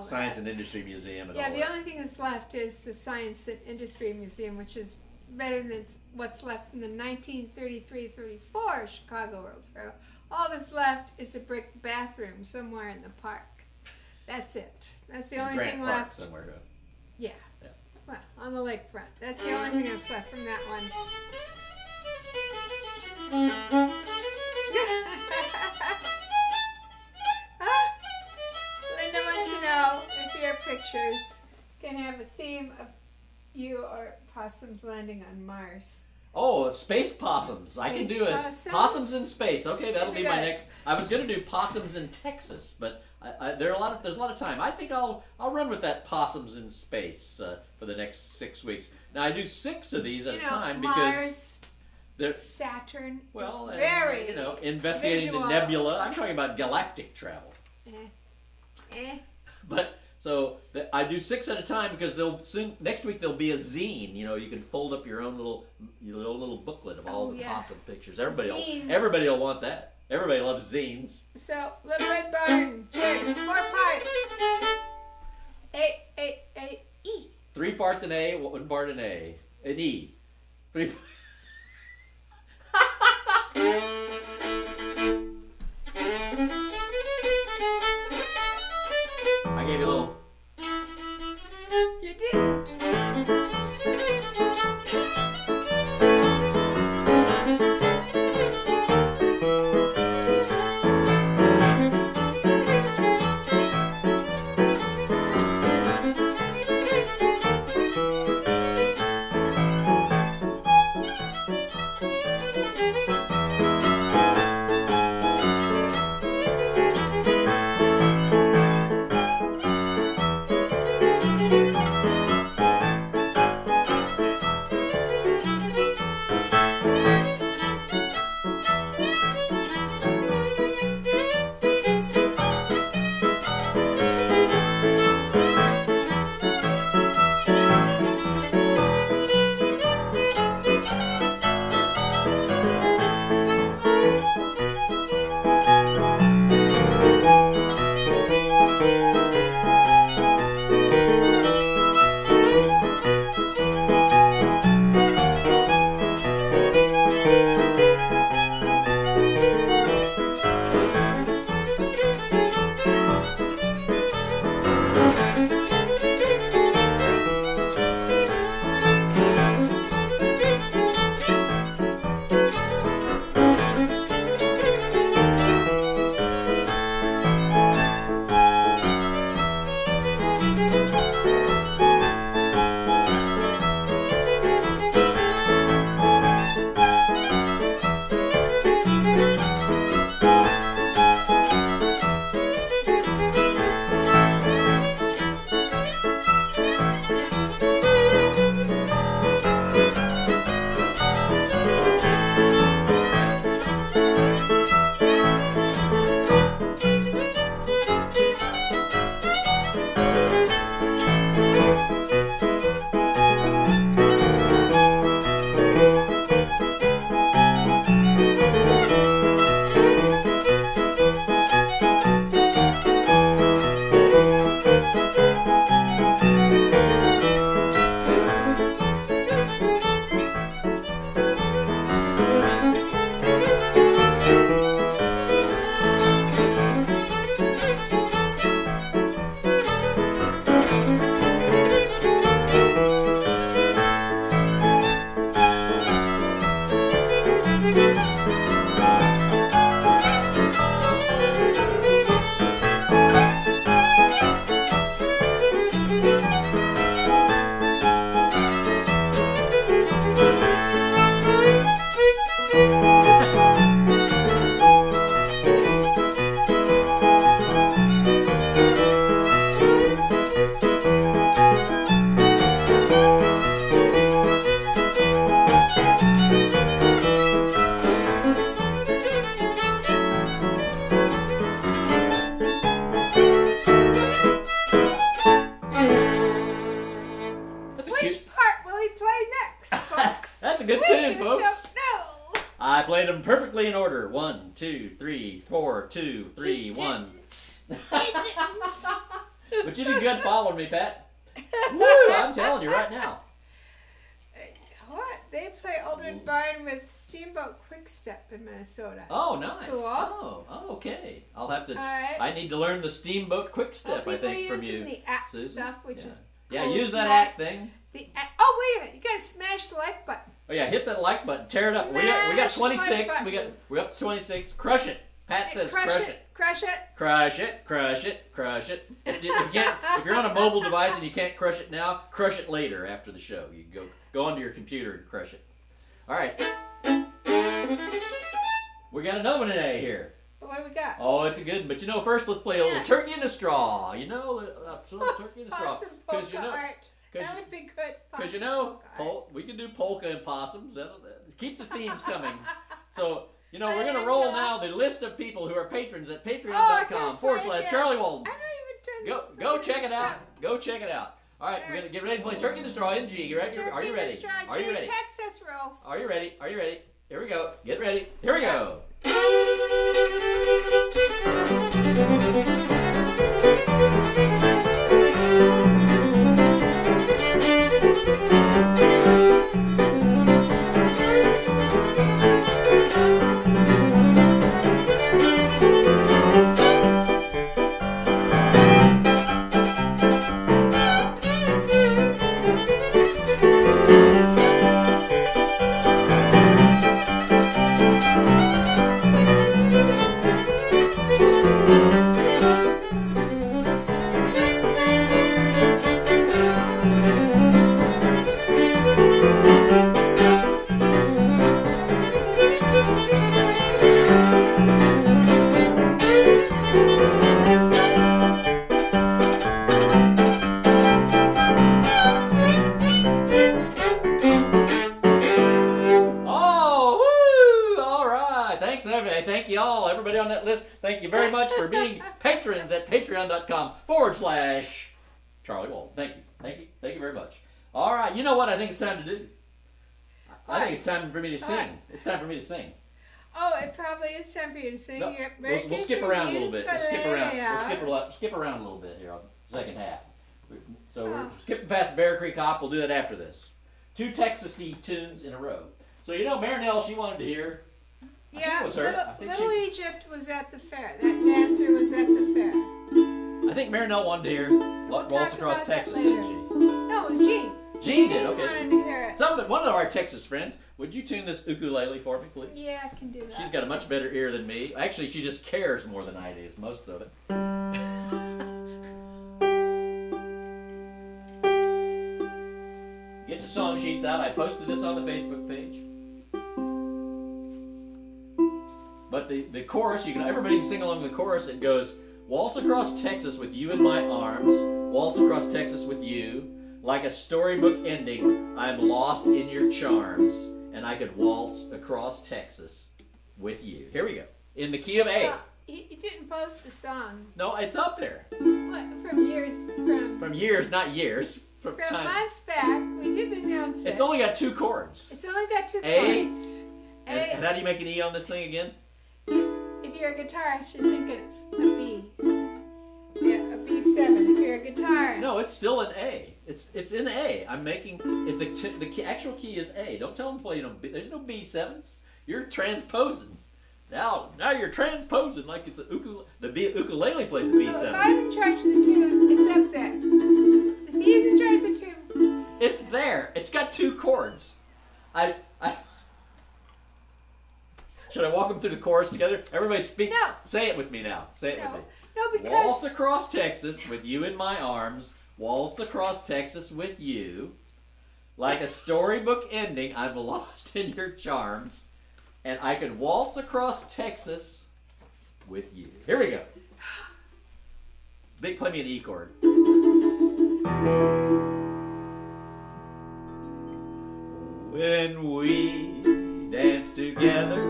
Science and Industry Museum. And yeah, the only thing that's left is the Science and Industry Museum, which is better than what's left in the 1933-34 Chicago World's Fair. All that's left is a brick bathroom somewhere in the park. That's it. That's the only thing left. Somewhere. Though. Yeah. Well, on the lakefront. That's the only thing that's left from that one. Linda wants to know if your pictures can have a theme of you or possums landing on Mars. Oh, space possums. I can do a possums in space. Okay, that'll be my next. I was going to do possums in Texas, but there's a lot of time. I think I'll run with that possums in space for the next 6 weeks. Now, I do 6 of these at a time because they're Saturn. Well, is very investigating visual. The nebula. I'm talking about galactic travel. But. So I do 6 at a time because next week there'll be a zine. You know, you can fold up your own little booklet of all the possum pictures. Everybody'll want that. Everybody loves zines. So Little Red Barn, 4 parts. A E. 3 parts in A, 1 part in A, an E. 3. strictly in order. 1, 2, 3, 4, 2, 3, he 1. But you did good following me, Pat. Woo! I'm telling you right now. What? They play Aldred Byrne with Steamboat Quickstep in Minnesota. Oh, nice. Cool. Oh, okay. I'll have to. Right. I need to learn the Steamboat Quickstep. I think from you. The act stuff, which yeah. is. Yeah, use that act thing. The act. Oh, wait a minute! You gotta smash the like button. Oh yeah, hit that like button. Tear it up. Smash we got 26. Like we're up to 26. Crush it. Pat says crush it. Crush it. Crush it. Crush it. Crush it. If you're on a mobile device and you can't crush it now, crush it later after the show. You can go onto your computer and crush it. All right. We got another one today here. What do we got? Oh, it's a good one. But you know, first let's play a little turkey in a straw. You know, a little turkey in a straw. Possum polka art. That would be good. Because you know, we can do polka and possums. Keep the themes coming. So. You know, we're going to roll now the list of people who are patrons at patreon.com/Charlie Walden. I don't even turn Go check it out. Go check it out. All right, we're going to get ready to play Turkey in the Straw in G. You ready? Are you ready? Are you ready? Texas rolls. Are you ready? Are you ready? Here we go. Get ready. Here we go. patreon.com/Charlie Walden. Thank you. Thank you. Thank you very much. All right. You know what I think it's time to do? I think it's time for me to sing. It's time for me to sing. Oh, it probably is time for you to sing. No, we'll skip around a little bit. We'll skip around. We'll skip around a little bit here on the second half. So we're skipping past Bear Creek Hop. We'll do it after this. 2 Texas-y tunes in a row. So you know Marinelle, she wanted to hear. Yeah, Little Egypt was at the fair. That dancer was at the fair. I think Marinelle wanted to hear Waltz Across Texas, didn't she? No, it was Jean. Jean did, okay. Wanted to hear it. One of our Texas friends, would you tune this ukulele for me, please? Yeah, I can do that. She's got a much better ear than me. Actually, she just cares more than I do, most of it. Get your song sheets out. I posted this on the Facebook page. But the chorus, everybody can sing along the chorus. It goes, waltz across Texas with you in my arms, waltz across Texas with you, like a storybook ending, I'm lost in your charms, and I could waltz across Texas with you. Here we go, in the key of A. Well, you didn't post the song. No, it's up there. What, From months back, we did announce it. It's only got 2 chords. It's only got 2 chords. A. And how do you make an E on this thing again? If you're a guitarist, you think it's a B. Yeah, a B7. If you're a guitarist. No, it's still an A. It's in A. I'm making the actual key is A. Don't tell them to play. There's no B7s. You're transposing. Now you're transposing like it's a ukulele. The ukulele plays a B7. So if I'm in charge of the tune, it's up there. If he's in charge of the tune, it's there. It's got 2 chords. Should I walk them through the chorus together? Everybody speak. No. Say it with me now. Say it with me. No, because... waltz across Texas with you in my arms. Waltz across Texas with you. Like a storybook ending, I'm lost in your charms. And I could waltz across Texas with you. Here we go. Big, play me an E chord. When we... dance together,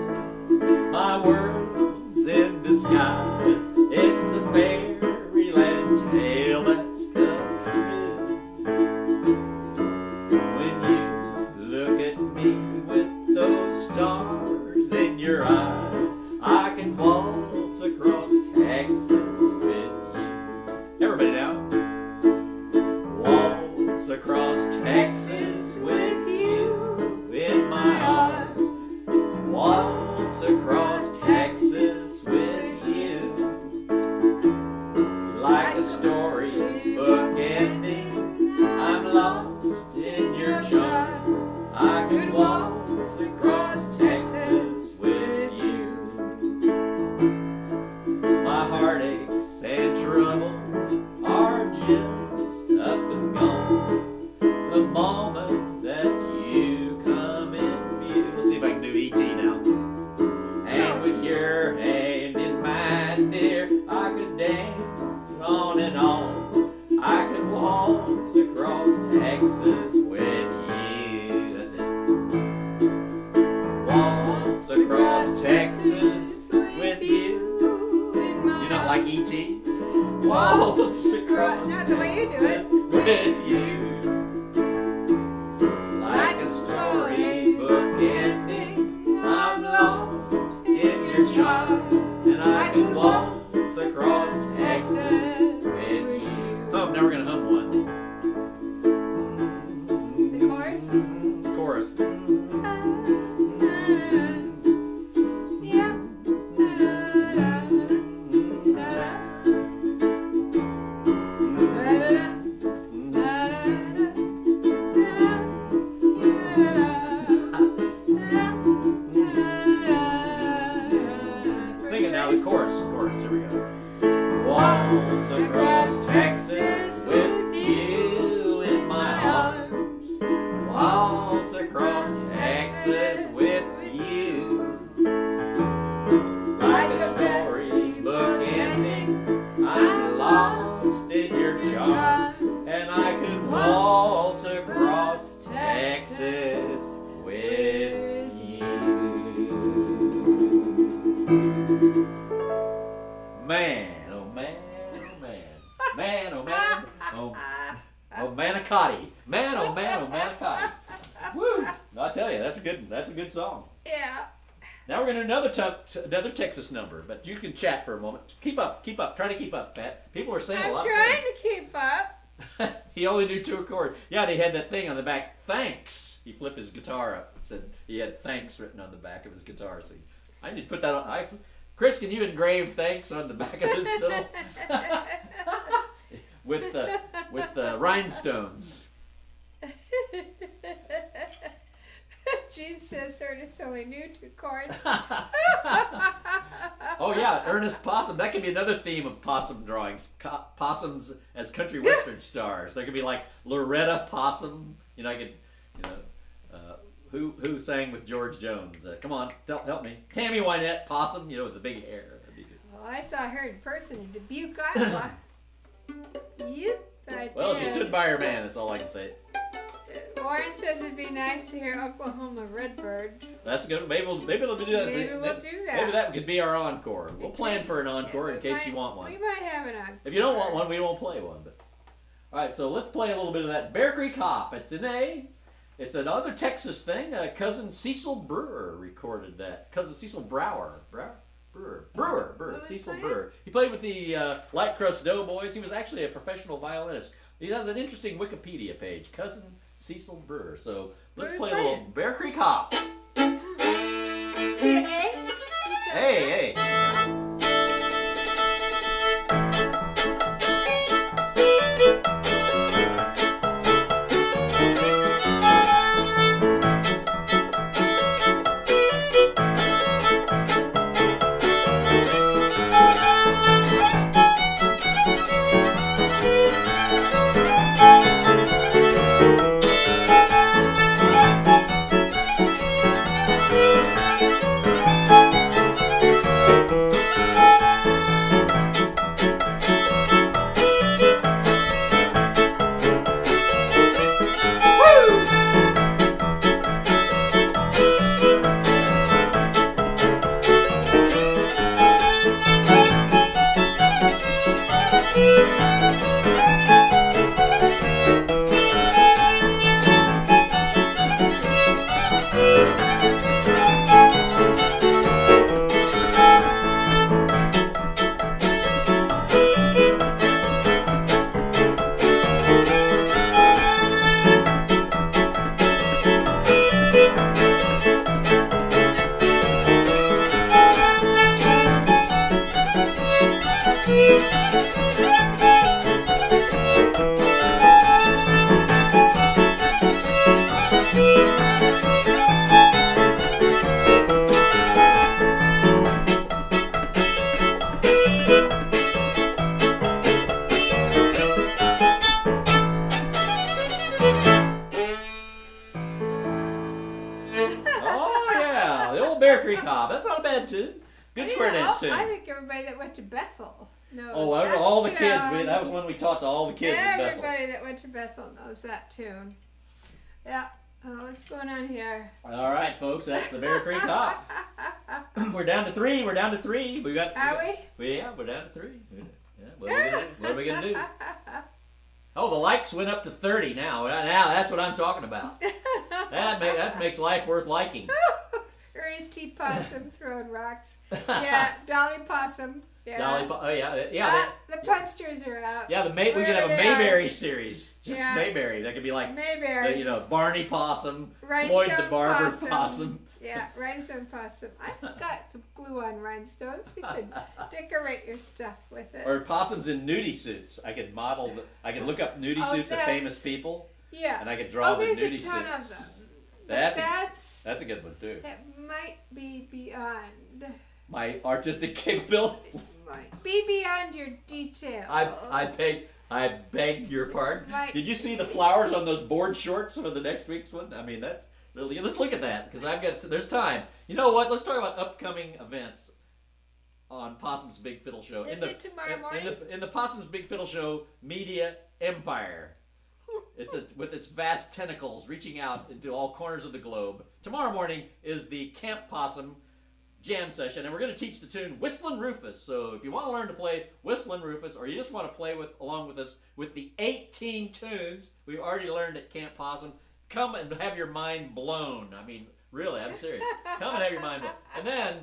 my world's in disguise. It's a fairyland tale that's come true. When you look at me with those stars in your eyes. I could dance on and on. I could waltz across Texas with you. That's it. Waltz across Texas with you. You don't like E.T.? Waltz across Texas. Not the way you do it. With you. Another Texas number, but you can chat for a moment. Keep up, trying to keep up, Pat. People are saying a lot. I'm trying to keep up. He only knew two chords. Yeah, and he had that thing on the back. Thanks. He flipped his guitar up and said he had "thanks" written on the back of his guitar. So I need to put that on. Chris, can you engrave "thanks" on the back of his fiddle with rhinestones? Jean says Ernest only knew two chords. Oh yeah, Ernest Possum. That could be another theme of possum drawings. Possums as country western stars. There could be like Loretta Possum. You know, I could, you know, who sang with George Jones? Come on, help me. Tammy Wynette Possum. You know, with the big hair. That'd be good. Well, I saw her in person in Dubuque, Iowa. Yep, I did. Well, she stood by her man. That's all I can say. Warren says it'd be nice to hear Oklahoma Redbird. That's good. Maybe we'll do that. Maybe we'll do that. Maybe that could be our encore. We'll plan for an encore in case you want one. We might have an encore. If you don't want one, we won't play one. But all right, so let's play a little bit of that Bear Creek Hop. It's in A. It's another Texas thing. Cousin Cecil Brewer recorded that. Cousin Cecil Brower. Cecil Brewer. He played with the Light Crust Doughboys. He was actually a professional violinist. He has an interesting Wikipedia page. Cousin Cecil Brewer. So let's play a little Bear Creek Hop. Hey, hey. Bear Creek Hop. That's not a bad tune. Good square dance tune. I think you're everybody that went to Bethel knows. Oh, all the kids. That was when we taught to all the kids in Bethel. Everybody that went to Bethel knows that tune. Yeah. Oh, what's going on here? All right, folks. That's the Bear Creek Hop. We're down to three. We're down to three. We got. Are we? Yeah, we're down to three. Yeah. What are we gonna do? Oh, the likes went up to 30 now. Now that's what I'm talking about. That makes life worth liking. Ernest T. Possum throwing rocks. Yeah, Dolly Possum. Yeah. The punsters are out. Yeah, we could have a Mayberry series. Just Mayberry. That could be like Mayberry. You know, Barney Possum, Floyd the Barber Possum. Yeah, Rhinestone Possum. I've got some glue on rhinestones. We could decorate your stuff with it. Or possums in nudie suits. I could look up nudie suits of famous people. Yeah. And I could draw the nudie suits. There's a ton of them. That's a good one too. That might be beyond my artistic capability. It might be beyond your detail. I beg your pardon. Did you see the flowers on those board shorts for the next week's one? I mean, that's really. Let's look at that because there's time. You know what? Let's talk about upcoming events on Possum's Big Fiddle Show. In the Possum's Big Fiddle Show media empire. With its vast tentacles reaching out into all corners of the globe. Tomorrow morning is the Camp Possum jam session, and we're going to teach the tune Whistlin' Rufus. So if you want to learn to play Whistlin' Rufus, or you just want to play along with us with the 18 tunes we've already learned at Camp Possum, come and have your mind blown. I mean, really, I'm serious. Come and have your mind blown. And then,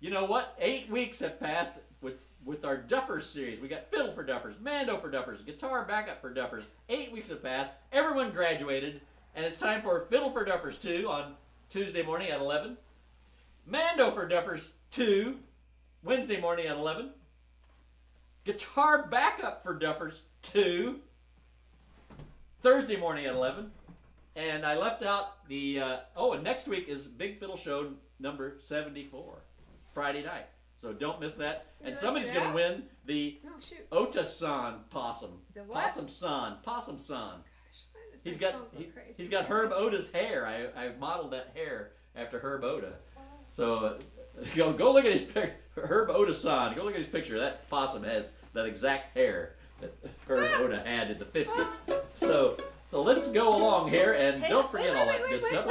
you know what? 8 weeks have passed with our Duffers series. We got Fiddle for Duffers, Mando for Duffers, Guitar Backup for Duffers. 8 weeks have passed. Everyone graduated, and it's time for Fiddle for Duffers 2 on Tuesday morning at 11. Mando for Duffers 2, Wednesday morning at 11. Guitar Backup for Duffers 2, Thursday morning at 11. And I left out the, and next week is Big Fiddle Show number 74, Friday night. So don't miss that. And somebody's going to win the Ohta-san possum. The what? Possum-san. He's got Herb Ohta's hair. I modeled that hair after Herb Ohta. So go look at his picture. Herb Ohta-san. Go look at his picture. That possum has that exact hair that Herb Ohta had in the 50s. So let's go along here, and don't forget all that good stuff.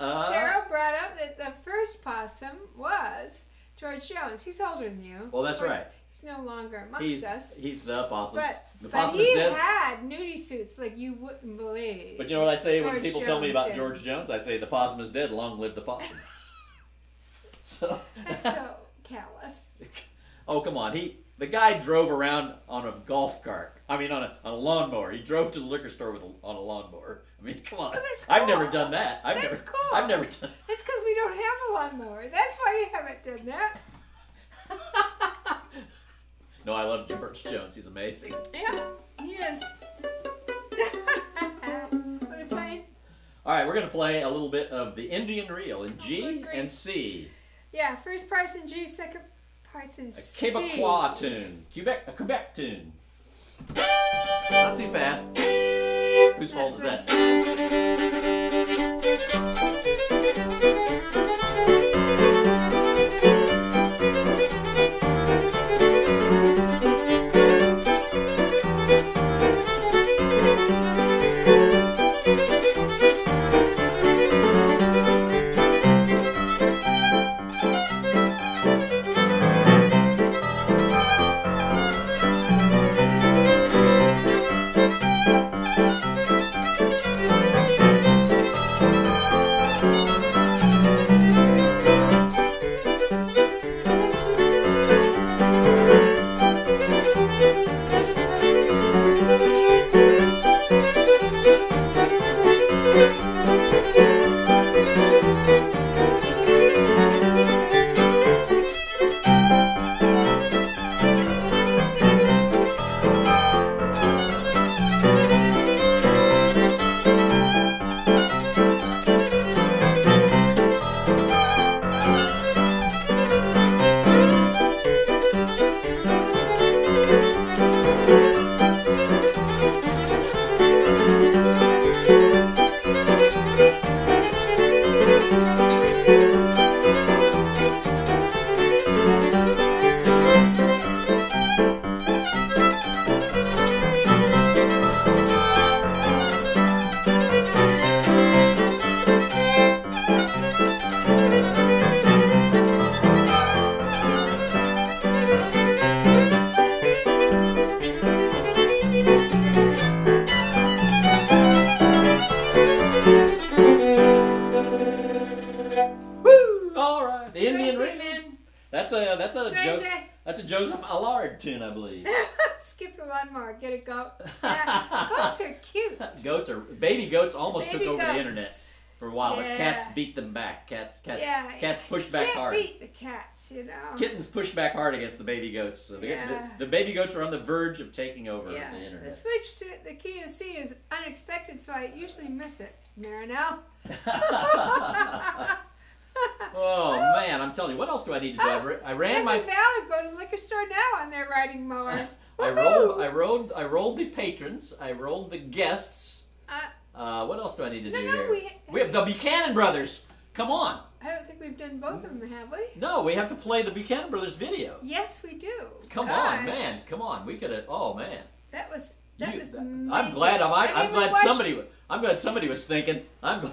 Cheryl brought up that the first possum was George Jones. He's older than you. Well, that's right. He's no longer amongst us. He's the possum. But he had nudie suits like you wouldn't believe. But you know what I say when people tell me about George Jones? I say, the possum is dead. Long live the possum. That's so callous. Oh, come on. The guy drove around on a golf cart. I mean, on a lawnmower. He drove to the liquor store on a lawnmower. I mean, come on. Well, cool. I've never done that. I've never done that. That's because we don't have a lawnmower. That's why you haven't done that. No, I love George Jones. He's amazing. Yeah, he is. What are we playing? All right, we're going to play a little bit of the Indian Reel in G and C. Yeah, first part's in G, second part's in C. A Quebecois tune. A Quebec tune. Not too fast. Whose fault is that? Crazy. That's a Joseph Allard tune, I believe. Skip the landmark. Get it, goat. Yeah. Goats are cute. Goats are baby goats. Almost baby took over goats. The internet for a while. Yeah. But cats beat them back. Cats push back hard. Beat the cats, you know. Kittens push back hard against the baby goats. So the baby goats are on the verge of taking over the internet. The switch to the key of C is unexpected, so I usually miss it. Marinelle. Oh man, I'm telling you, what else do I need to do? I ran my valid. Go to the liquor store now on their riding mower. I rolled the patrons. I rolled the guests. What else do I need to do here? We have the Buchanan brothers. Come on. I don't think we've done both of them, have we? No, we have to play the Buchanan brothers video. Yes, we do. Come on, man. Come on. We could have. Oh man. That was. I'm glad somebody was thinking. No,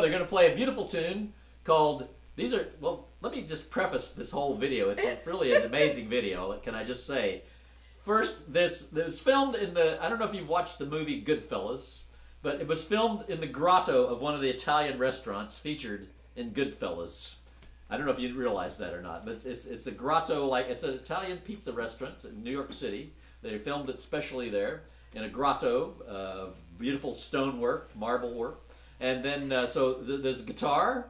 they're going to play a beautiful tune called, these are, well, let me just preface this whole video. It's really an amazing video, can I just say. First, this filmed in the, I don't know if you've watched the movie Goodfellas, but it was filmed in the grotto of one of the Italian restaurants featured in Goodfellas. I don't know if you realize that or not, but it's a grotto, like, it's an Italian pizza restaurant in New York City. They filmed it specially there in a grotto of beautiful stonework, marble work. And then, there's a guitar.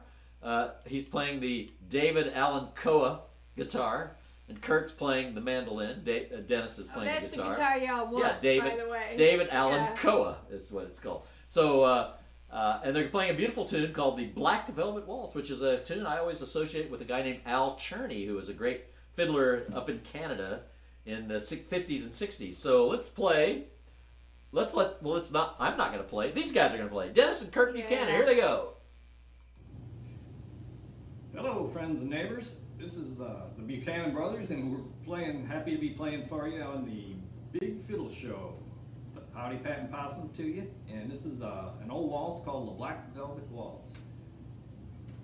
He's playing the David Allan Coe guitar. And Kurt's playing the mandolin. Dennis is playing the guitar. That's the guitar y'all want, by the way. David Allan Coe is what it's called. So, and they're playing a beautiful tune called the Black Velvet Waltz, which is a tune I always associate with a guy named Al Cherney, who was a great fiddler up in Canada in the 50s and 60s. So let's play... I'm not going to play. These guys are going to play. Dennis and Kurt Buchanan, here they go. Hello, friends and neighbors. This is the Buchanan brothers, and we're happy to be playing for you on the Big Fiddle Show. Howdy, Pat and Possum to you. And this is an old waltz called the Black Velvet Waltz.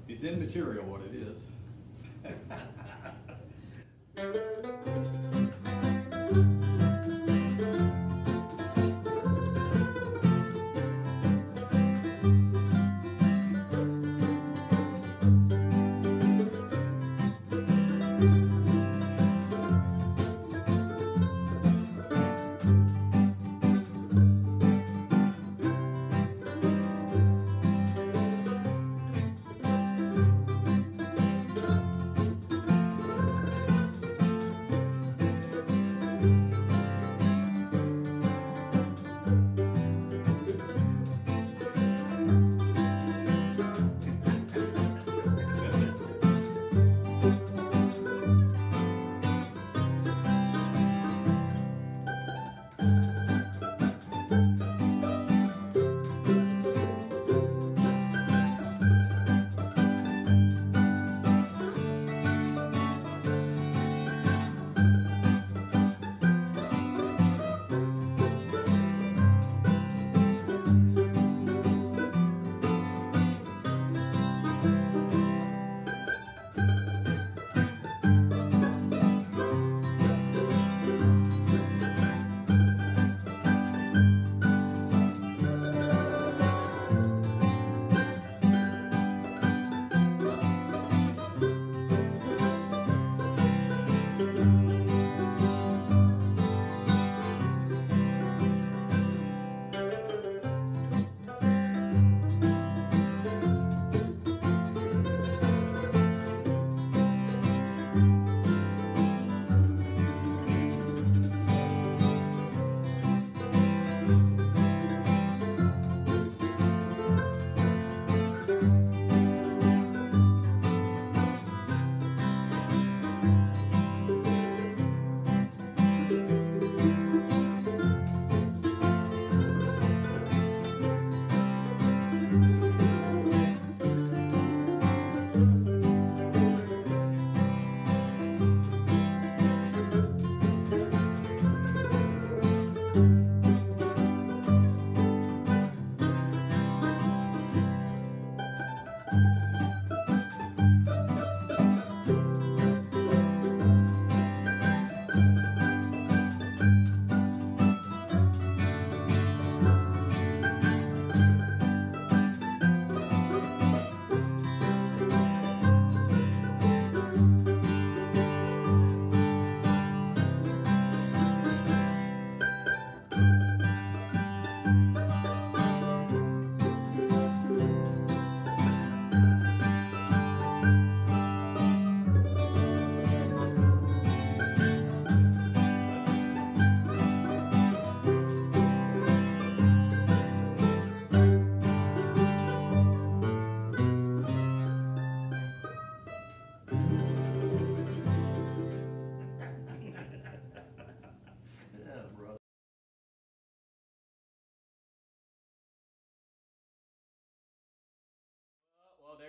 It's immaterial what it is.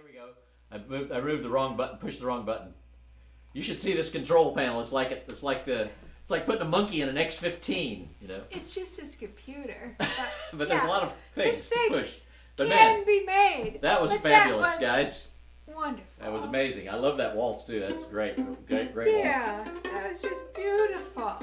There we go. I moved the wrong button, pushed the wrong button. You should see this control panel. It's like it's like putting a monkey in an X15, you know. It's just his computer. But yeah, there's a lot of things to push. But man, be made. That was fabulous, that was guys. Wonderful. That was amazing. I love that waltz too. That's great. Great yeah, waltz. Yeah, that was just beautiful.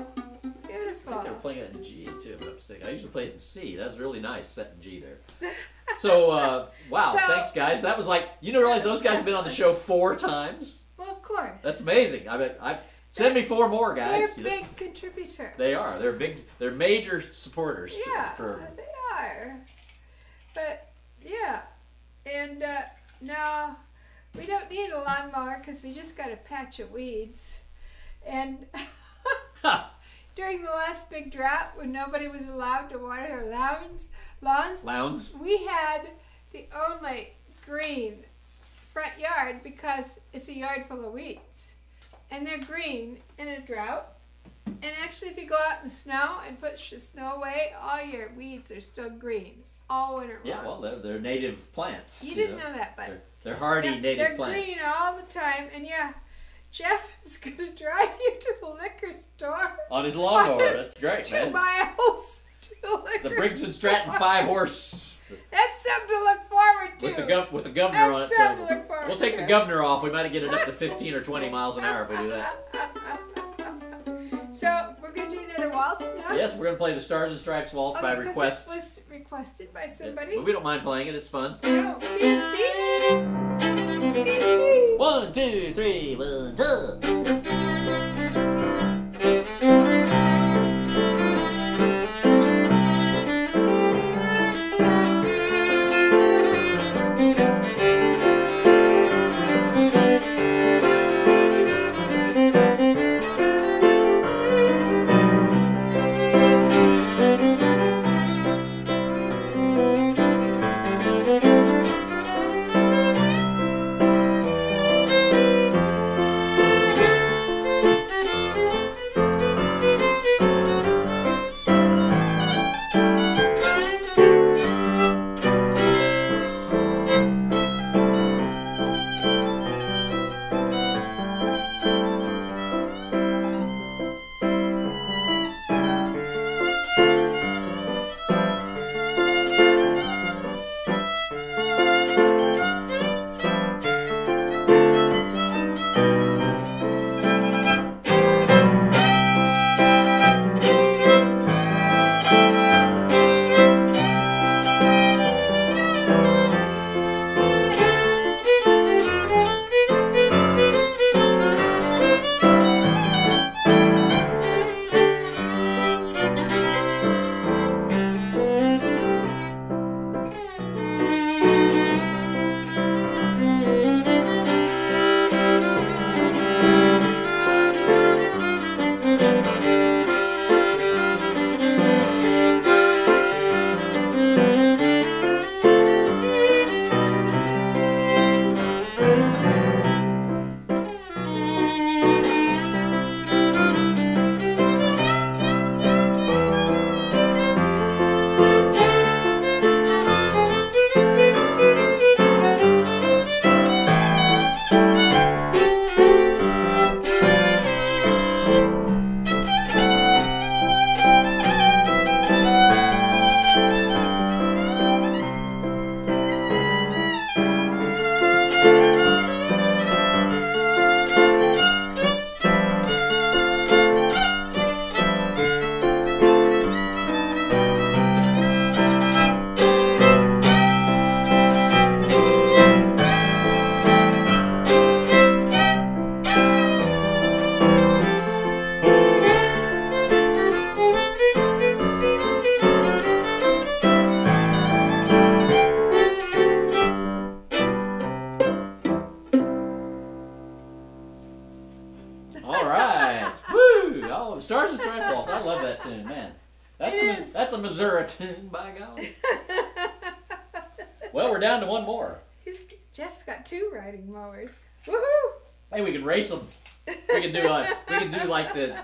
Beautiful. I think I'm playing it in G too, if I'm not mistaken. I usually play it in C. That was really nice, set in G there. So, wow, so, thanks guys. That was like, you didn't realize those guys have been on the show 4 times? Well, of course. That's amazing. I mean, send me 4 more guys. They're big contributors. They are. They're big. They're major supporters. Yeah, they are. But, yeah. And now, we don't need a lawnmower because we just got a patch of weeds. And during the last big drought, when nobody was allowed to water their lawns, we had the only green front yard because it's a yard full of weeds. And they're green in a drought. And actually, if you go out in the snow and push the snow away, all your weeds are still green all winter long. Yeah, well, they're native plants. You didn't know that, but they're hardy native plants. They're green all the time, and yeah, Jeff is going to drive you to the liquor store on his lawnmower. That's great, 2 miles to the liquor store. It's a Briggs and Stratton 5-horse. That's something to look forward to. With the governor on it. That's something to look forward to. We'll take the governor off. We might get it up to 15 or 20 miles an hour if we do that. So we're going to do another waltz now? Yes, we're going to play the Stars and Stripes Waltz by request. It was requested by somebody. Yeah, but we don't mind playing it. It's fun. No, can you see? 1, 2, 3, 1, 2.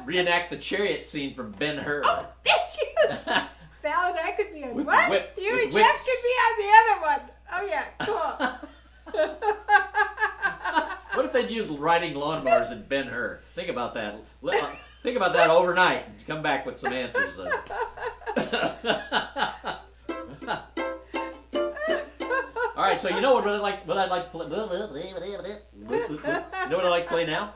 Reenact the chariot scene from Ben-Hur. Oh, that's yes. Val and I could be on one. You and Jeff could be on the other one. Oh yeah, cool. What if they'd used riding lawnmowers and Ben-Hur? Think about that. Think about that overnight and come back with some answers. All right, so you know what I'd like to play. You know what I'd like to play now?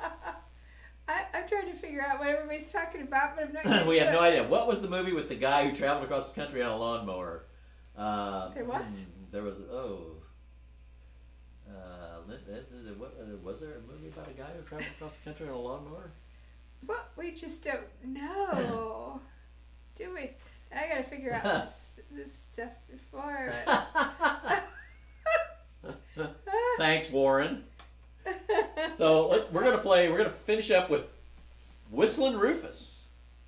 I'm trying to figure out what everybody's talking about, but I'm not going to. We have no idea. What was the movie with the guy who traveled across the country on a lawnmower? There was. There was. Oh. Was there a movie about a guy who traveled across the country on a lawnmower? Well, we just don't know, do we? And I got to figure out this stuff before. Thanks, Warren. So we're gonna finish up with Whistlin' Rufus.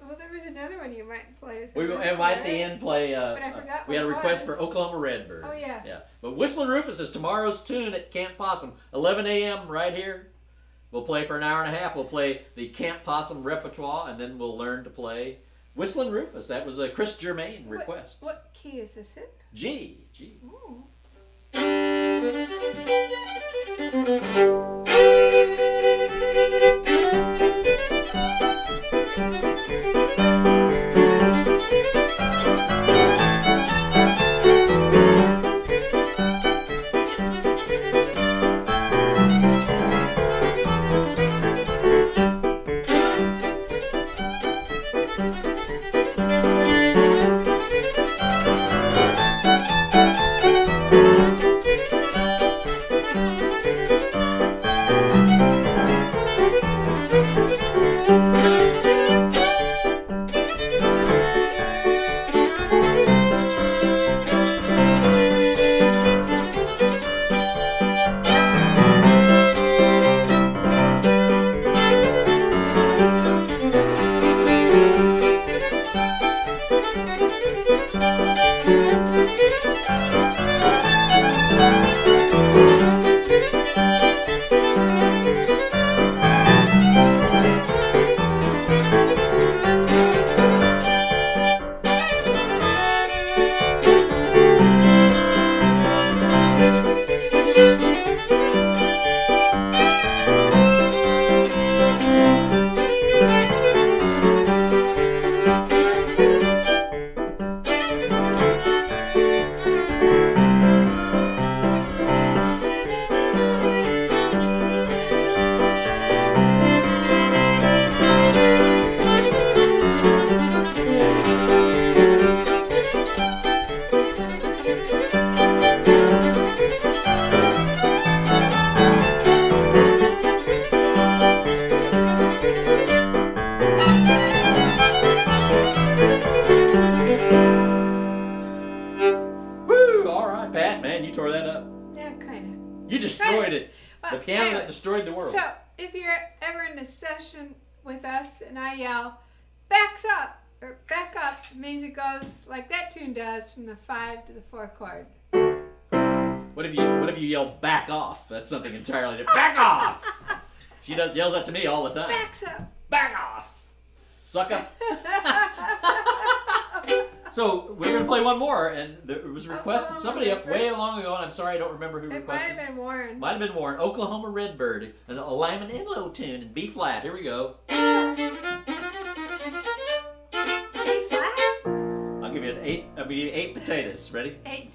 Well, there was another one you might play. We will at the end play. But I forgot we had a request for Oklahoma Redbird. Oh yeah. Yeah. But Whistlin' Rufus is tomorrow's tune at Camp Possum, 11 a.m. right here. We'll play for an hour and a half. We'll play the Camp Possum repertoire, and then we'll learn to play Whistlin' Rufus. That was a Chris Germain request. What key is this in? G. G. Ooh. From the 5 to the 4 chord. What if you yell back off? That's something entirely different. Back off! She yells that to me all the time. Backs up. Back off, sucker. So we're gonna play one more, and it was requested way long ago, and I'm sorry I don't remember who requested it. Might have been Warren. Might have been Warren. Oklahoma Redbird, an alignment and low tune in B flat. Here we go. Eight potatoes. Ready? 8.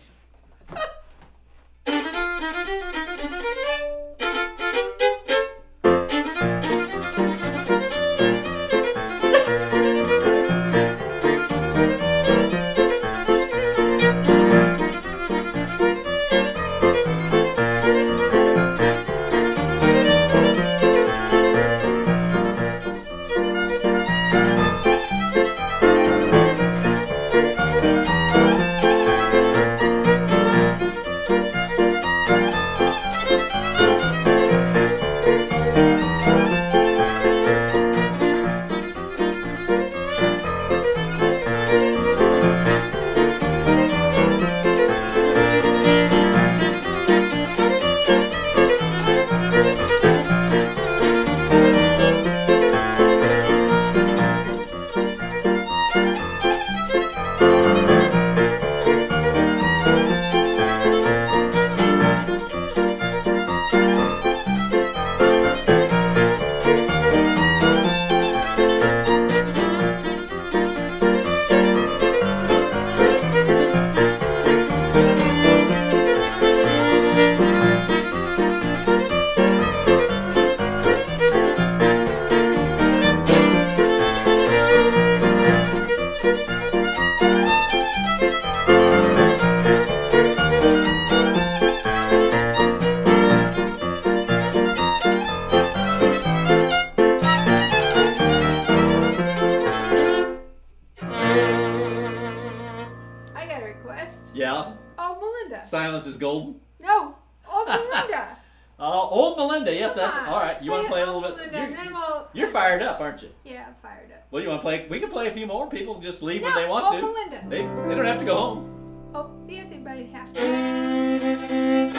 Melinda. Silence is golden. No, Old Melinda. Old Melinda. Yes, that's all right. You want to play a little bit? Melinda, you're fired up, aren't you? Yeah, I'm fired up. Well, you want to play? We can play a few more. People just leave when they want to. Melinda. They don't have to go home. Oh, yeah, they might have to.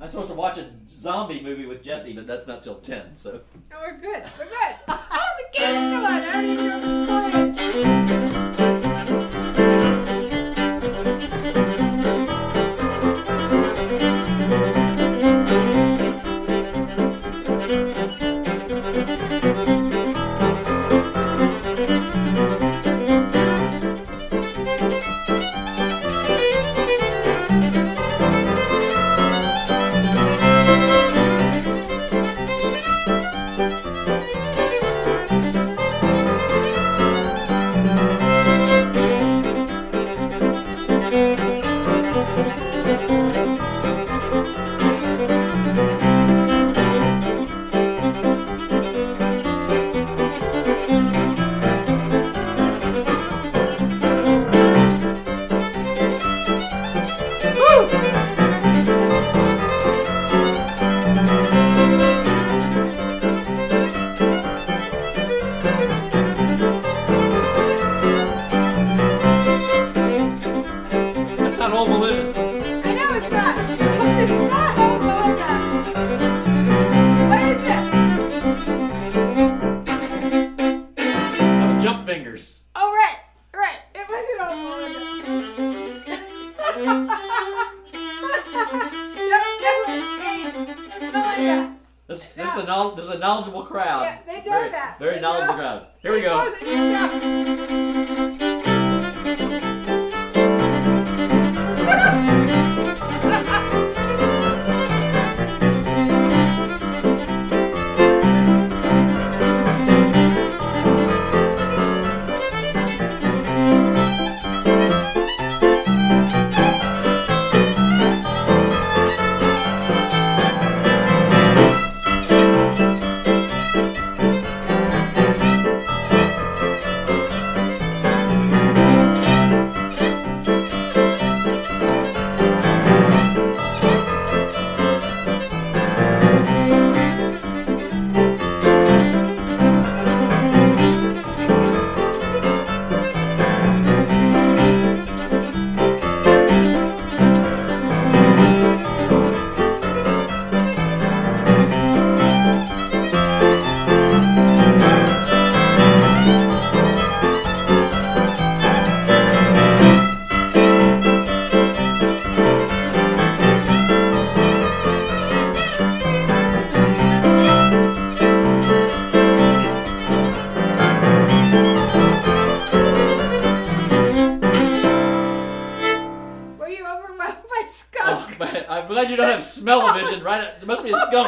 I'm supposed to watch a zombie movie with Jesse, but that's not till 10. So. No, we're good. We're good. Oh, the game's still on. I already know the scores.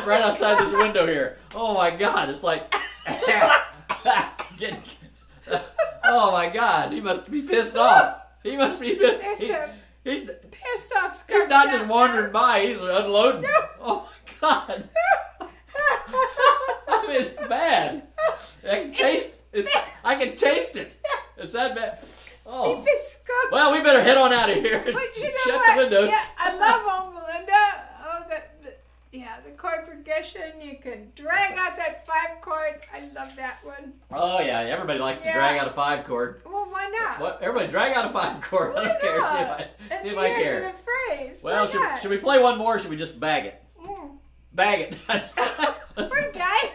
Right outside this window here. Oh my God! It's like, oh my God! He must be pissed off. He must be pissed. He's pissed off. Scum. He's not just wandering by. He's unloading. No. Oh my God! I mean, it's bad. I can taste it. I can taste it. It's that bad. Oh. Well, we better head on out of here. And but you know shut what? The windows. Yeah, I love Old Melinda. Yeah, the chord progression, you can drag out that 5 chord. I love that one. Oh, yeah, everybody likes to drag out a 5 chord. Well, why not? What? Everybody, drag out a 5 chord. Why I don't care. See if I care. That's the end of the phrase. Well, should we play one more or should we just bag it? Mm. Bag it. We're dying.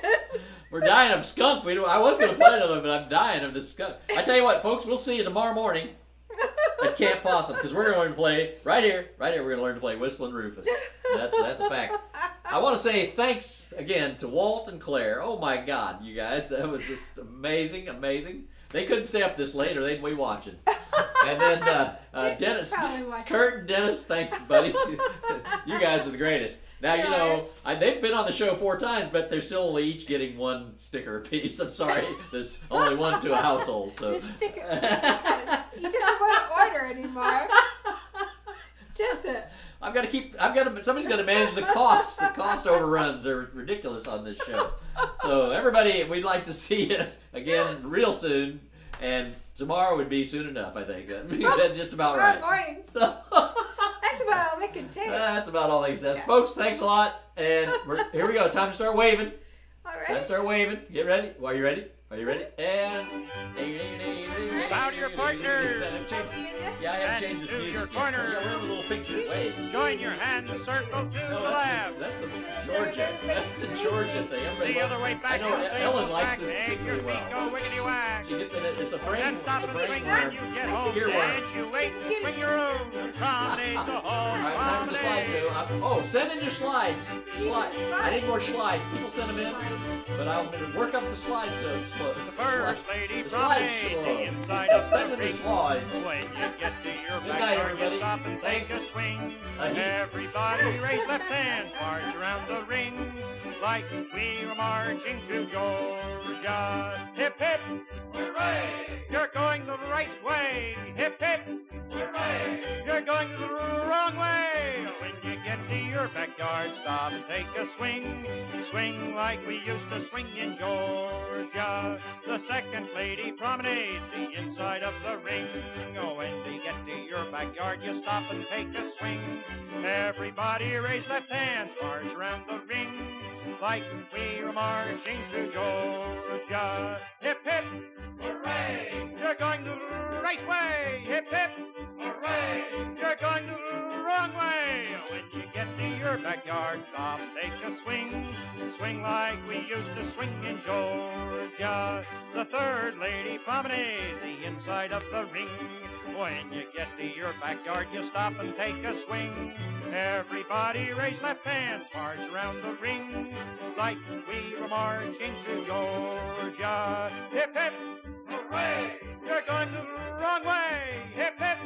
We're dying of skunk. I was going to play another one, but I'm dying of this skunk. I tell you what, folks, we'll see you tomorrow morning at Camp Possum, because we're going to learn to play right here. We're going to learn to play Whistlin' Rufus. That's a fact. I want to say thanks again to Walt and Claire. Oh my God, you guys, that was just amazing, amazing. They couldn't stay up this late, or they'd be watching. And then Dennis, Kurt, and Dennis, thanks, buddy. You guys are the greatest. Now you know they've been on the show 4 times, but they're still only each getting 1 sticker apiece. I'm sorry, there's only 1 to a household. So the sticker, you just won't order anymore. Just it. I've got to keep. Somebody's got to manage the costs. The cost overruns are ridiculous on this show. So everybody, we'd like to see you again real soon. And tomorrow would be soon enough, I think. That's just about right. Tomorrow morning. So that's about all they could take. That's about all they could take. Yeah. Folks, thanks a lot. And here we go. Time to start waving. All right. Time to start waving. Get ready. Are you ready? Are you ready? And bow to your partner. Yeah, I have to change this music. Your corner. Yeah, we a little picture. Wait. Join your hands and circle to the left. That's the Georgia. That's the Georgia thing. Everybody the other way back. I know Ellen likes this particularly well. She gets in it. It's a brain. It's a brain where it's earworm. You wait. Bring your own. Promenade the whole. All right, time for the slideshow. Oh, send in your slides. Slides. I need more slides. People send them in, but I'm going to work up the slides. The first lady promenade inside of the ring. When you get to your backyard, you stop and take a swing. Everybody raise left hand, march around the ring like we were marching to Georgia. Hip hip, hooray! You're going the right way. Hip hip, hooray! You're going the wrong way. When you get to your backyard, stop and take a swing. Swing like we used to swing in Georgia. The second lady promenade the inside of the ring. Oh, when you get to your backyard, you stop and take a swing. Everybody raise left hands, march around the ring like we were marching to Georgia. Hip hip, hooray! You're going the right way. Hip hip, hooray! You're going the wrong way. When you get to your backyard, stop, take a swing. Swing like we used to swing in Georgia. The third lady promenade the inside of the ring. When you get to your backyard, you stop and take a swing. Everybody raise left hands, march around the ring like we were marching to Georgia. Hip hip, hooray! You're going the wrong way. Hip hip,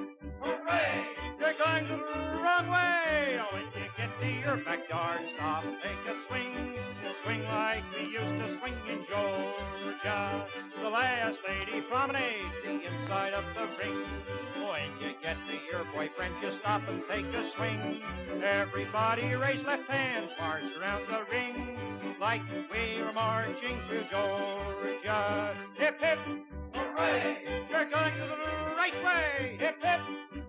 hooray! You're going the wrong way. When you get to your backyard, stop and take a swing. Swing like we used to swing in Georgia. The last lady promenade the inside of the ring. When you get to your boyfriend, you stop and take a swing. Everybody raise left hands, march around the ring like we were marching to Georgia. Hip hip, hooray! You're going the right way. Hip hip,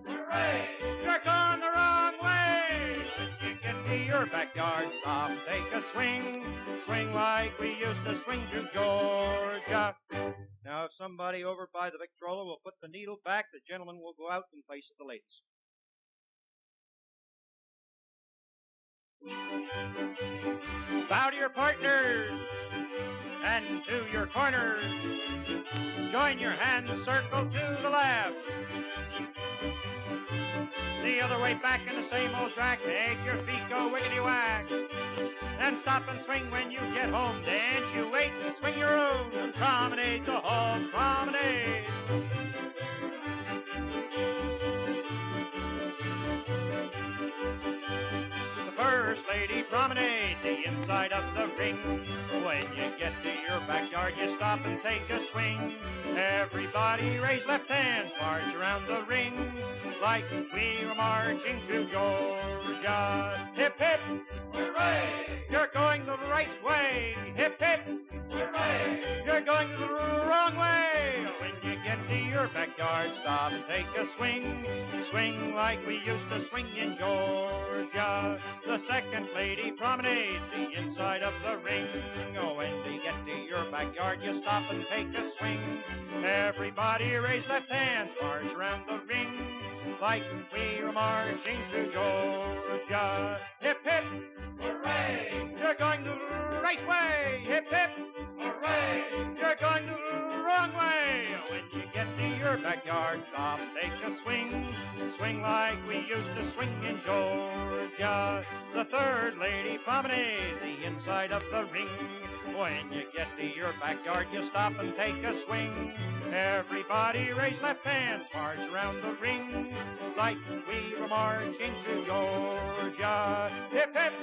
hooray! You're going the wrong way. When you get to your backyard, stop and take a swing. Swing like we used to swing to Georgia. Now, if somebody over by the Victrola will put the needle back, the gentleman will go out in place of the ladies. Bow to your partner and to your corner. Join your hands and circle to the left. The other way back in the same old track. Make your feet go wiggity-whack. Then stop and swing when you get home. Dance, you wait, and swing your own. Promenade the whole promenade. The first lady promenade the inside of the ring. When you get to your backyard, you stop and take a swing. Everybody raise left hands, march around the ring like we were marching to Georgia. Hip hip, hooray! You're going the right way. Hip hip, hooray! You're going the wrong way. When you get to your backyard, stop and take a swing. Swing like we used to swing in Georgia. The second lady promenade the inside of the ring. Oh, when you get to your backyard, you stop and take a swing. Everybody raise left hands, march around the ring like we were marching to Georgia. Hip hip, hooray! You're going the right way. Hip hip, hooray! You're going the wrong way. When you get to your backyard, stop, take a swing. Swing like we used to swing in Georgia. The third lady promenade the inside of the ring. When you get to your backyard, you stop and take a swing. Everybody raise left hands, march around the ring like we were marching to Georgia. Hip hip,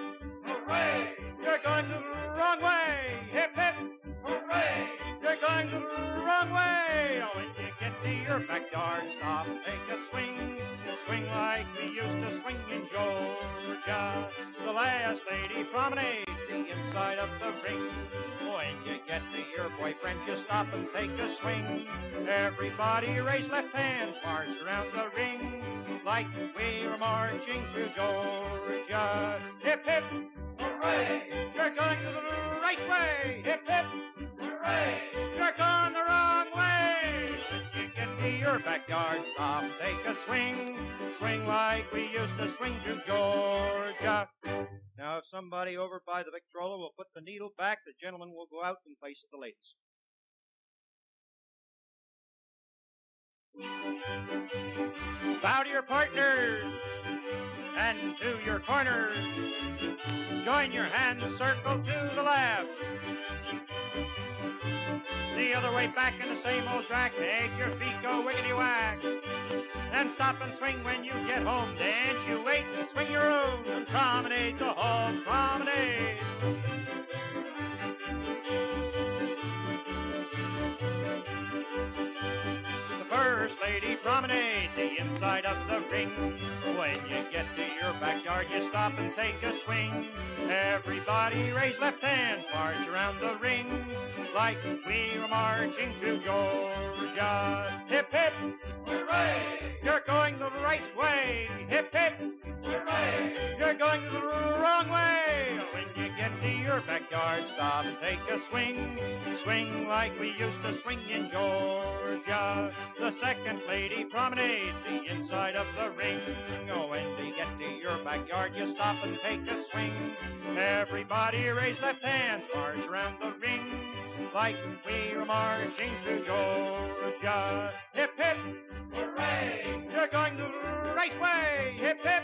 hooray! You're going the wrong way. Hip hip, hooray! You're going the wrong way. When you get to your backyard, stop and take a swing. Swing like we used to swing in Georgia. The last lady promenade the inside of the ring. When you get to your boyfriend, just stop and take a swing. Everybody raise left hands, march around the ring, like we were marching through Georgia. Hip, hip, hooray! You're going the right way. Hip, hip, hooray! You're going the wrong way. When you get to your backyard, stop, take a swing. Swing like we used to swing through Georgia. Now, if somebody over by the Victrola will put the needle back, the gentleman will go out and face the ladies. Bow to your partners and to your corners. Join your hands, circle to the left. The other way back in the same old track. Make your feet go wiggity-whack. Then stop and swing when you get home. Dance, you wait, and swing your own. And promenade the hall, promenade. The first lady promenade the inside of the ring. When you get to your backyard, you stop and take a swing. Everybody raise left hands, march around the ring, like we were marching through Georgia. Hip, hip, hooray! You're going the right way. Hip, hip, hooray! You're going the wrong way. When you get to your backyard, stop and take a swing. Swing like we used to swing in Georgia. The second lady promenade the inside of the ring. When you get to your backyard, you stop and take a swing. Everybody raise left hands, march around the ring, like we were marching through Georgia. Hip, hip, hooray! You're going the right way. Hip, hip,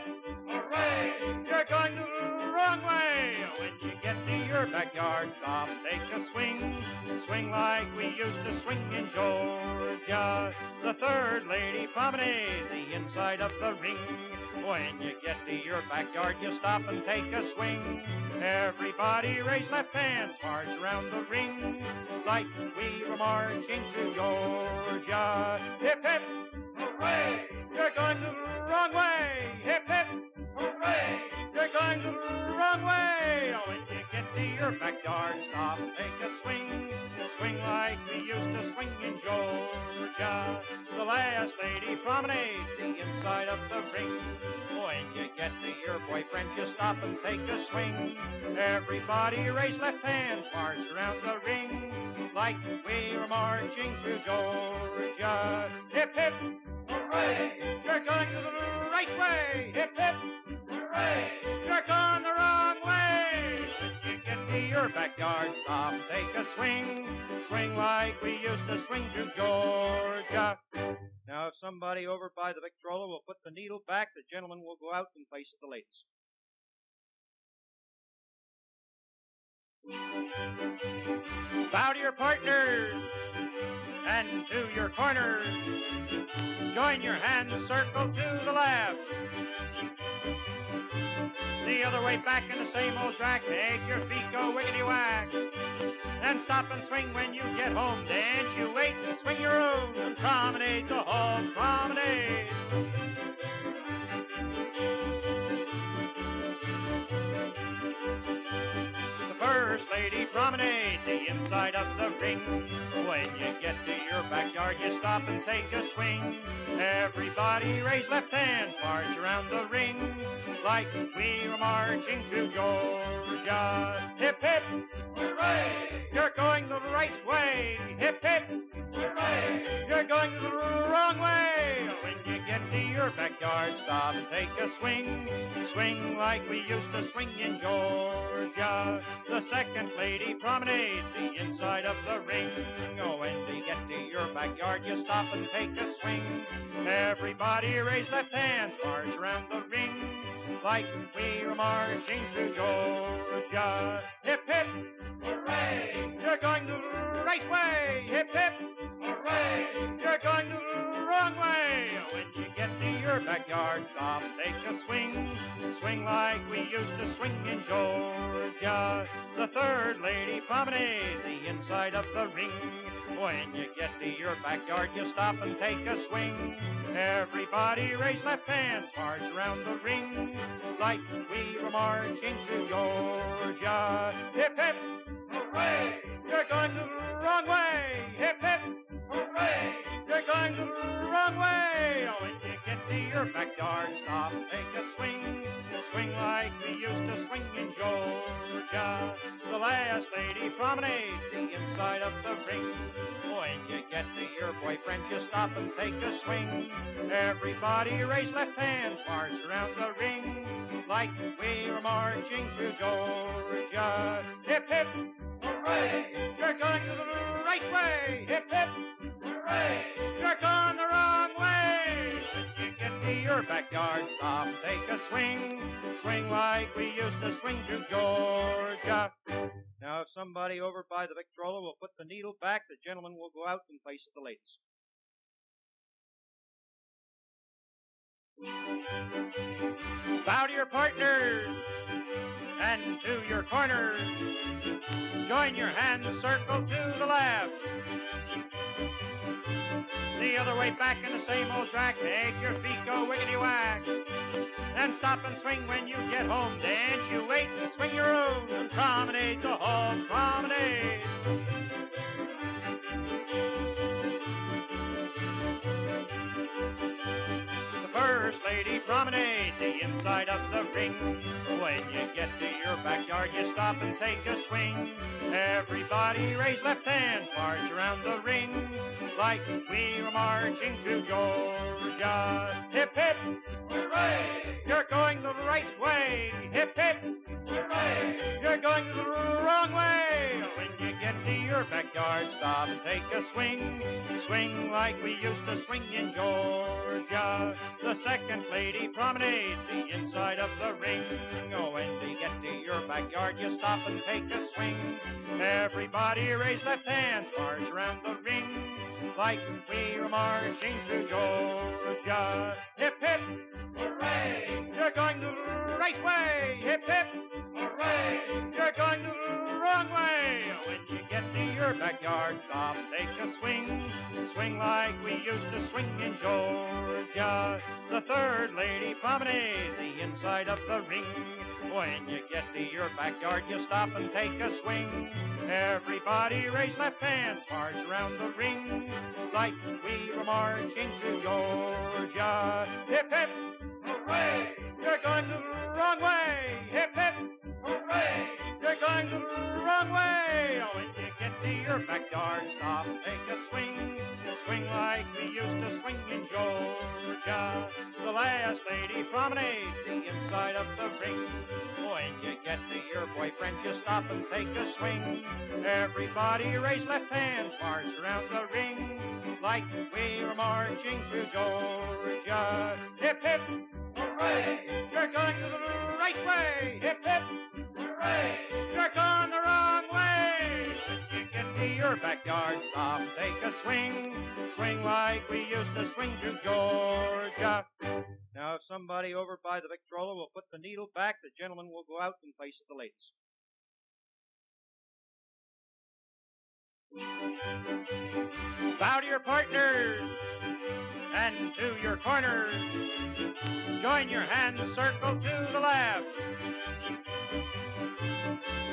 hooray! You're going the wrong way. When you get to your backyard, stop, take a swing. Swing like we used to swing in Georgia. The third lady promenade the inside of the ring. When you get to your backyard, you stop and take a swing. Everybody raise left hands, march around the ring, like we were marching through Georgia. Hip, hip, hooray! You're going the wrong way. Hip, hip, hooray! You're going the wrong way. When you get to your backyard, stop, take a swing. Swing like we used to swing in Georgia. The last lady promenade the inside of the ring. When you get to your boyfriend, you stop and take a swing. Everybody raise left hands, march around the ring, like we were marching through Georgia. Hip, hip, hooray! You're going the right way. Hip, hip, hooray! You're going the wrong way. When you get to your backyard, stop and take a swing. Swing like we used to swing through Georgia. Now, if somebody over by the Victrola will put the needle back, the gentleman will go out and face the ladies. Bow to your partners and to your corners. Join your hands, circle to the left. The other way back in the same old track. Make your feet go wiggity-whack. Then stop and swing when you get home. Dance, you wait, and swing your own. And promenade the hall, promenade. The first lady promenade the inside of the ring. When you get to your backyard, you stop and take a swing. Everybody raise left hands, march around the ring, like we were marching through Georgia. Hip, hip, hooray! You're going the right way. Hip, hip, hooray! You're going the wrong way. When you get to your backyard, stop and take a swing. Swing like we used to swing in Georgia. The second lady promenade the inside of the ring. When you get to your backyard, you stop and take a swing. Everybody raise left hands, march around the ring, like we were marching through Georgia. Hip, hip, hooray! You're going the right way. Hip, hip, hooray! You're going the wrong way. When you get to your backyard, stop, take a swing. Swing like we used to swing in Georgia. The third lady promenade the inside of the ring. When you get to your backyard, you stop and take a swing. Everybody raise left hands, march around the ring, like we were marching through Georgia. Hip, hip, hooray! You're going the wrong way. dominate the inside of the ring. When you get to your boyfriend, you stop and take a swing. Everybody raise left hands, march around the ring, like we were marching through Georgia. Hip, hip, hooray! You're going to the right way. Hip, hip, hooray! You're going the wrong way. When you get to your backyard, stop, take a swing, swing like we used to swing through Georgia. Now, if somebody over by the Victrola will put the needle back, the gentleman will go out and place it the ladies. Bow to your partners and to your corners. Join your hands, circle to the left. The other way back in the same old track. Make your feet go wiggity-whack. Then stop and swing when you get home. Dance, you wait, and swing your own. And promenade the hall, promenade. The first lady promenade the inside of the ring. When you get to your backyard, you stop and take a swing. Everybody raise left hands, march around the ring, like we were marching through Georgia. Hip, hip, hooray! You're going the right way. Hip, hip, hooray! You're going the wrong way. When you get to your backyard, stop and take a swing. Swing like we used to swing in Georgia. The second lady promenade the inside of the ring. Oh, when you get to your backyard, you stop and take a swing. Everybody raise left hands, march around the ring, like we were marching through Georgia. Hip, hip, hooray! You're going the right way. Hip, hip, hooray! You're going the wrong way. When you get to your backyard, stop, take a swing, swing like we used to swing in Georgia. The third lady promenade the inside of the ring. When you get to your backyard, you stop and take a swing. Everybody raise left hands, march around the ring, like we were marching through Georgia. Hip, hip, hooray! You're going the wrong way. Hip, hip, hooray! You're going the wrong way. When you get to your backyard, stop, take a swing, swing like we used to swing in Georgia. The last lady promenade the inside of the ring. When you get to your boyfriend, you stop and take a swing. Everybody raise left hands, march around the ring, like we were marching through Georgia. Hip, hip, hooray! You're going the right way. Hip, hip, hooray! You're going the wrong way. When you get to your backyard, stop, take a swing, swing like we used to swing through Georgia. Now, if somebody over by the Victrola will put the needle back, the gentleman will go out and place it the ladies. Bow to your partners and to your corners. Join your hands, circle to the left.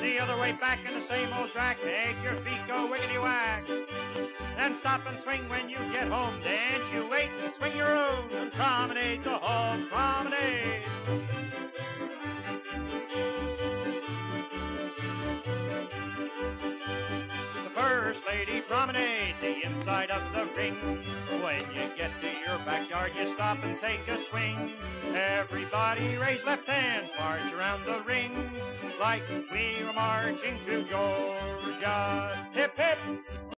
The other way back in the same old track. Make your feet go wiggity-whack. Then stop and swing when you get home. Dance, you wait, and swing your own. And promenade the hall, promenade. The first lady promenade the inside of the ring. When you get to your backyard, you stop and take a swing. Everybody raise left hands, march around the ring, like we were marching through Georgia. Hip, hip.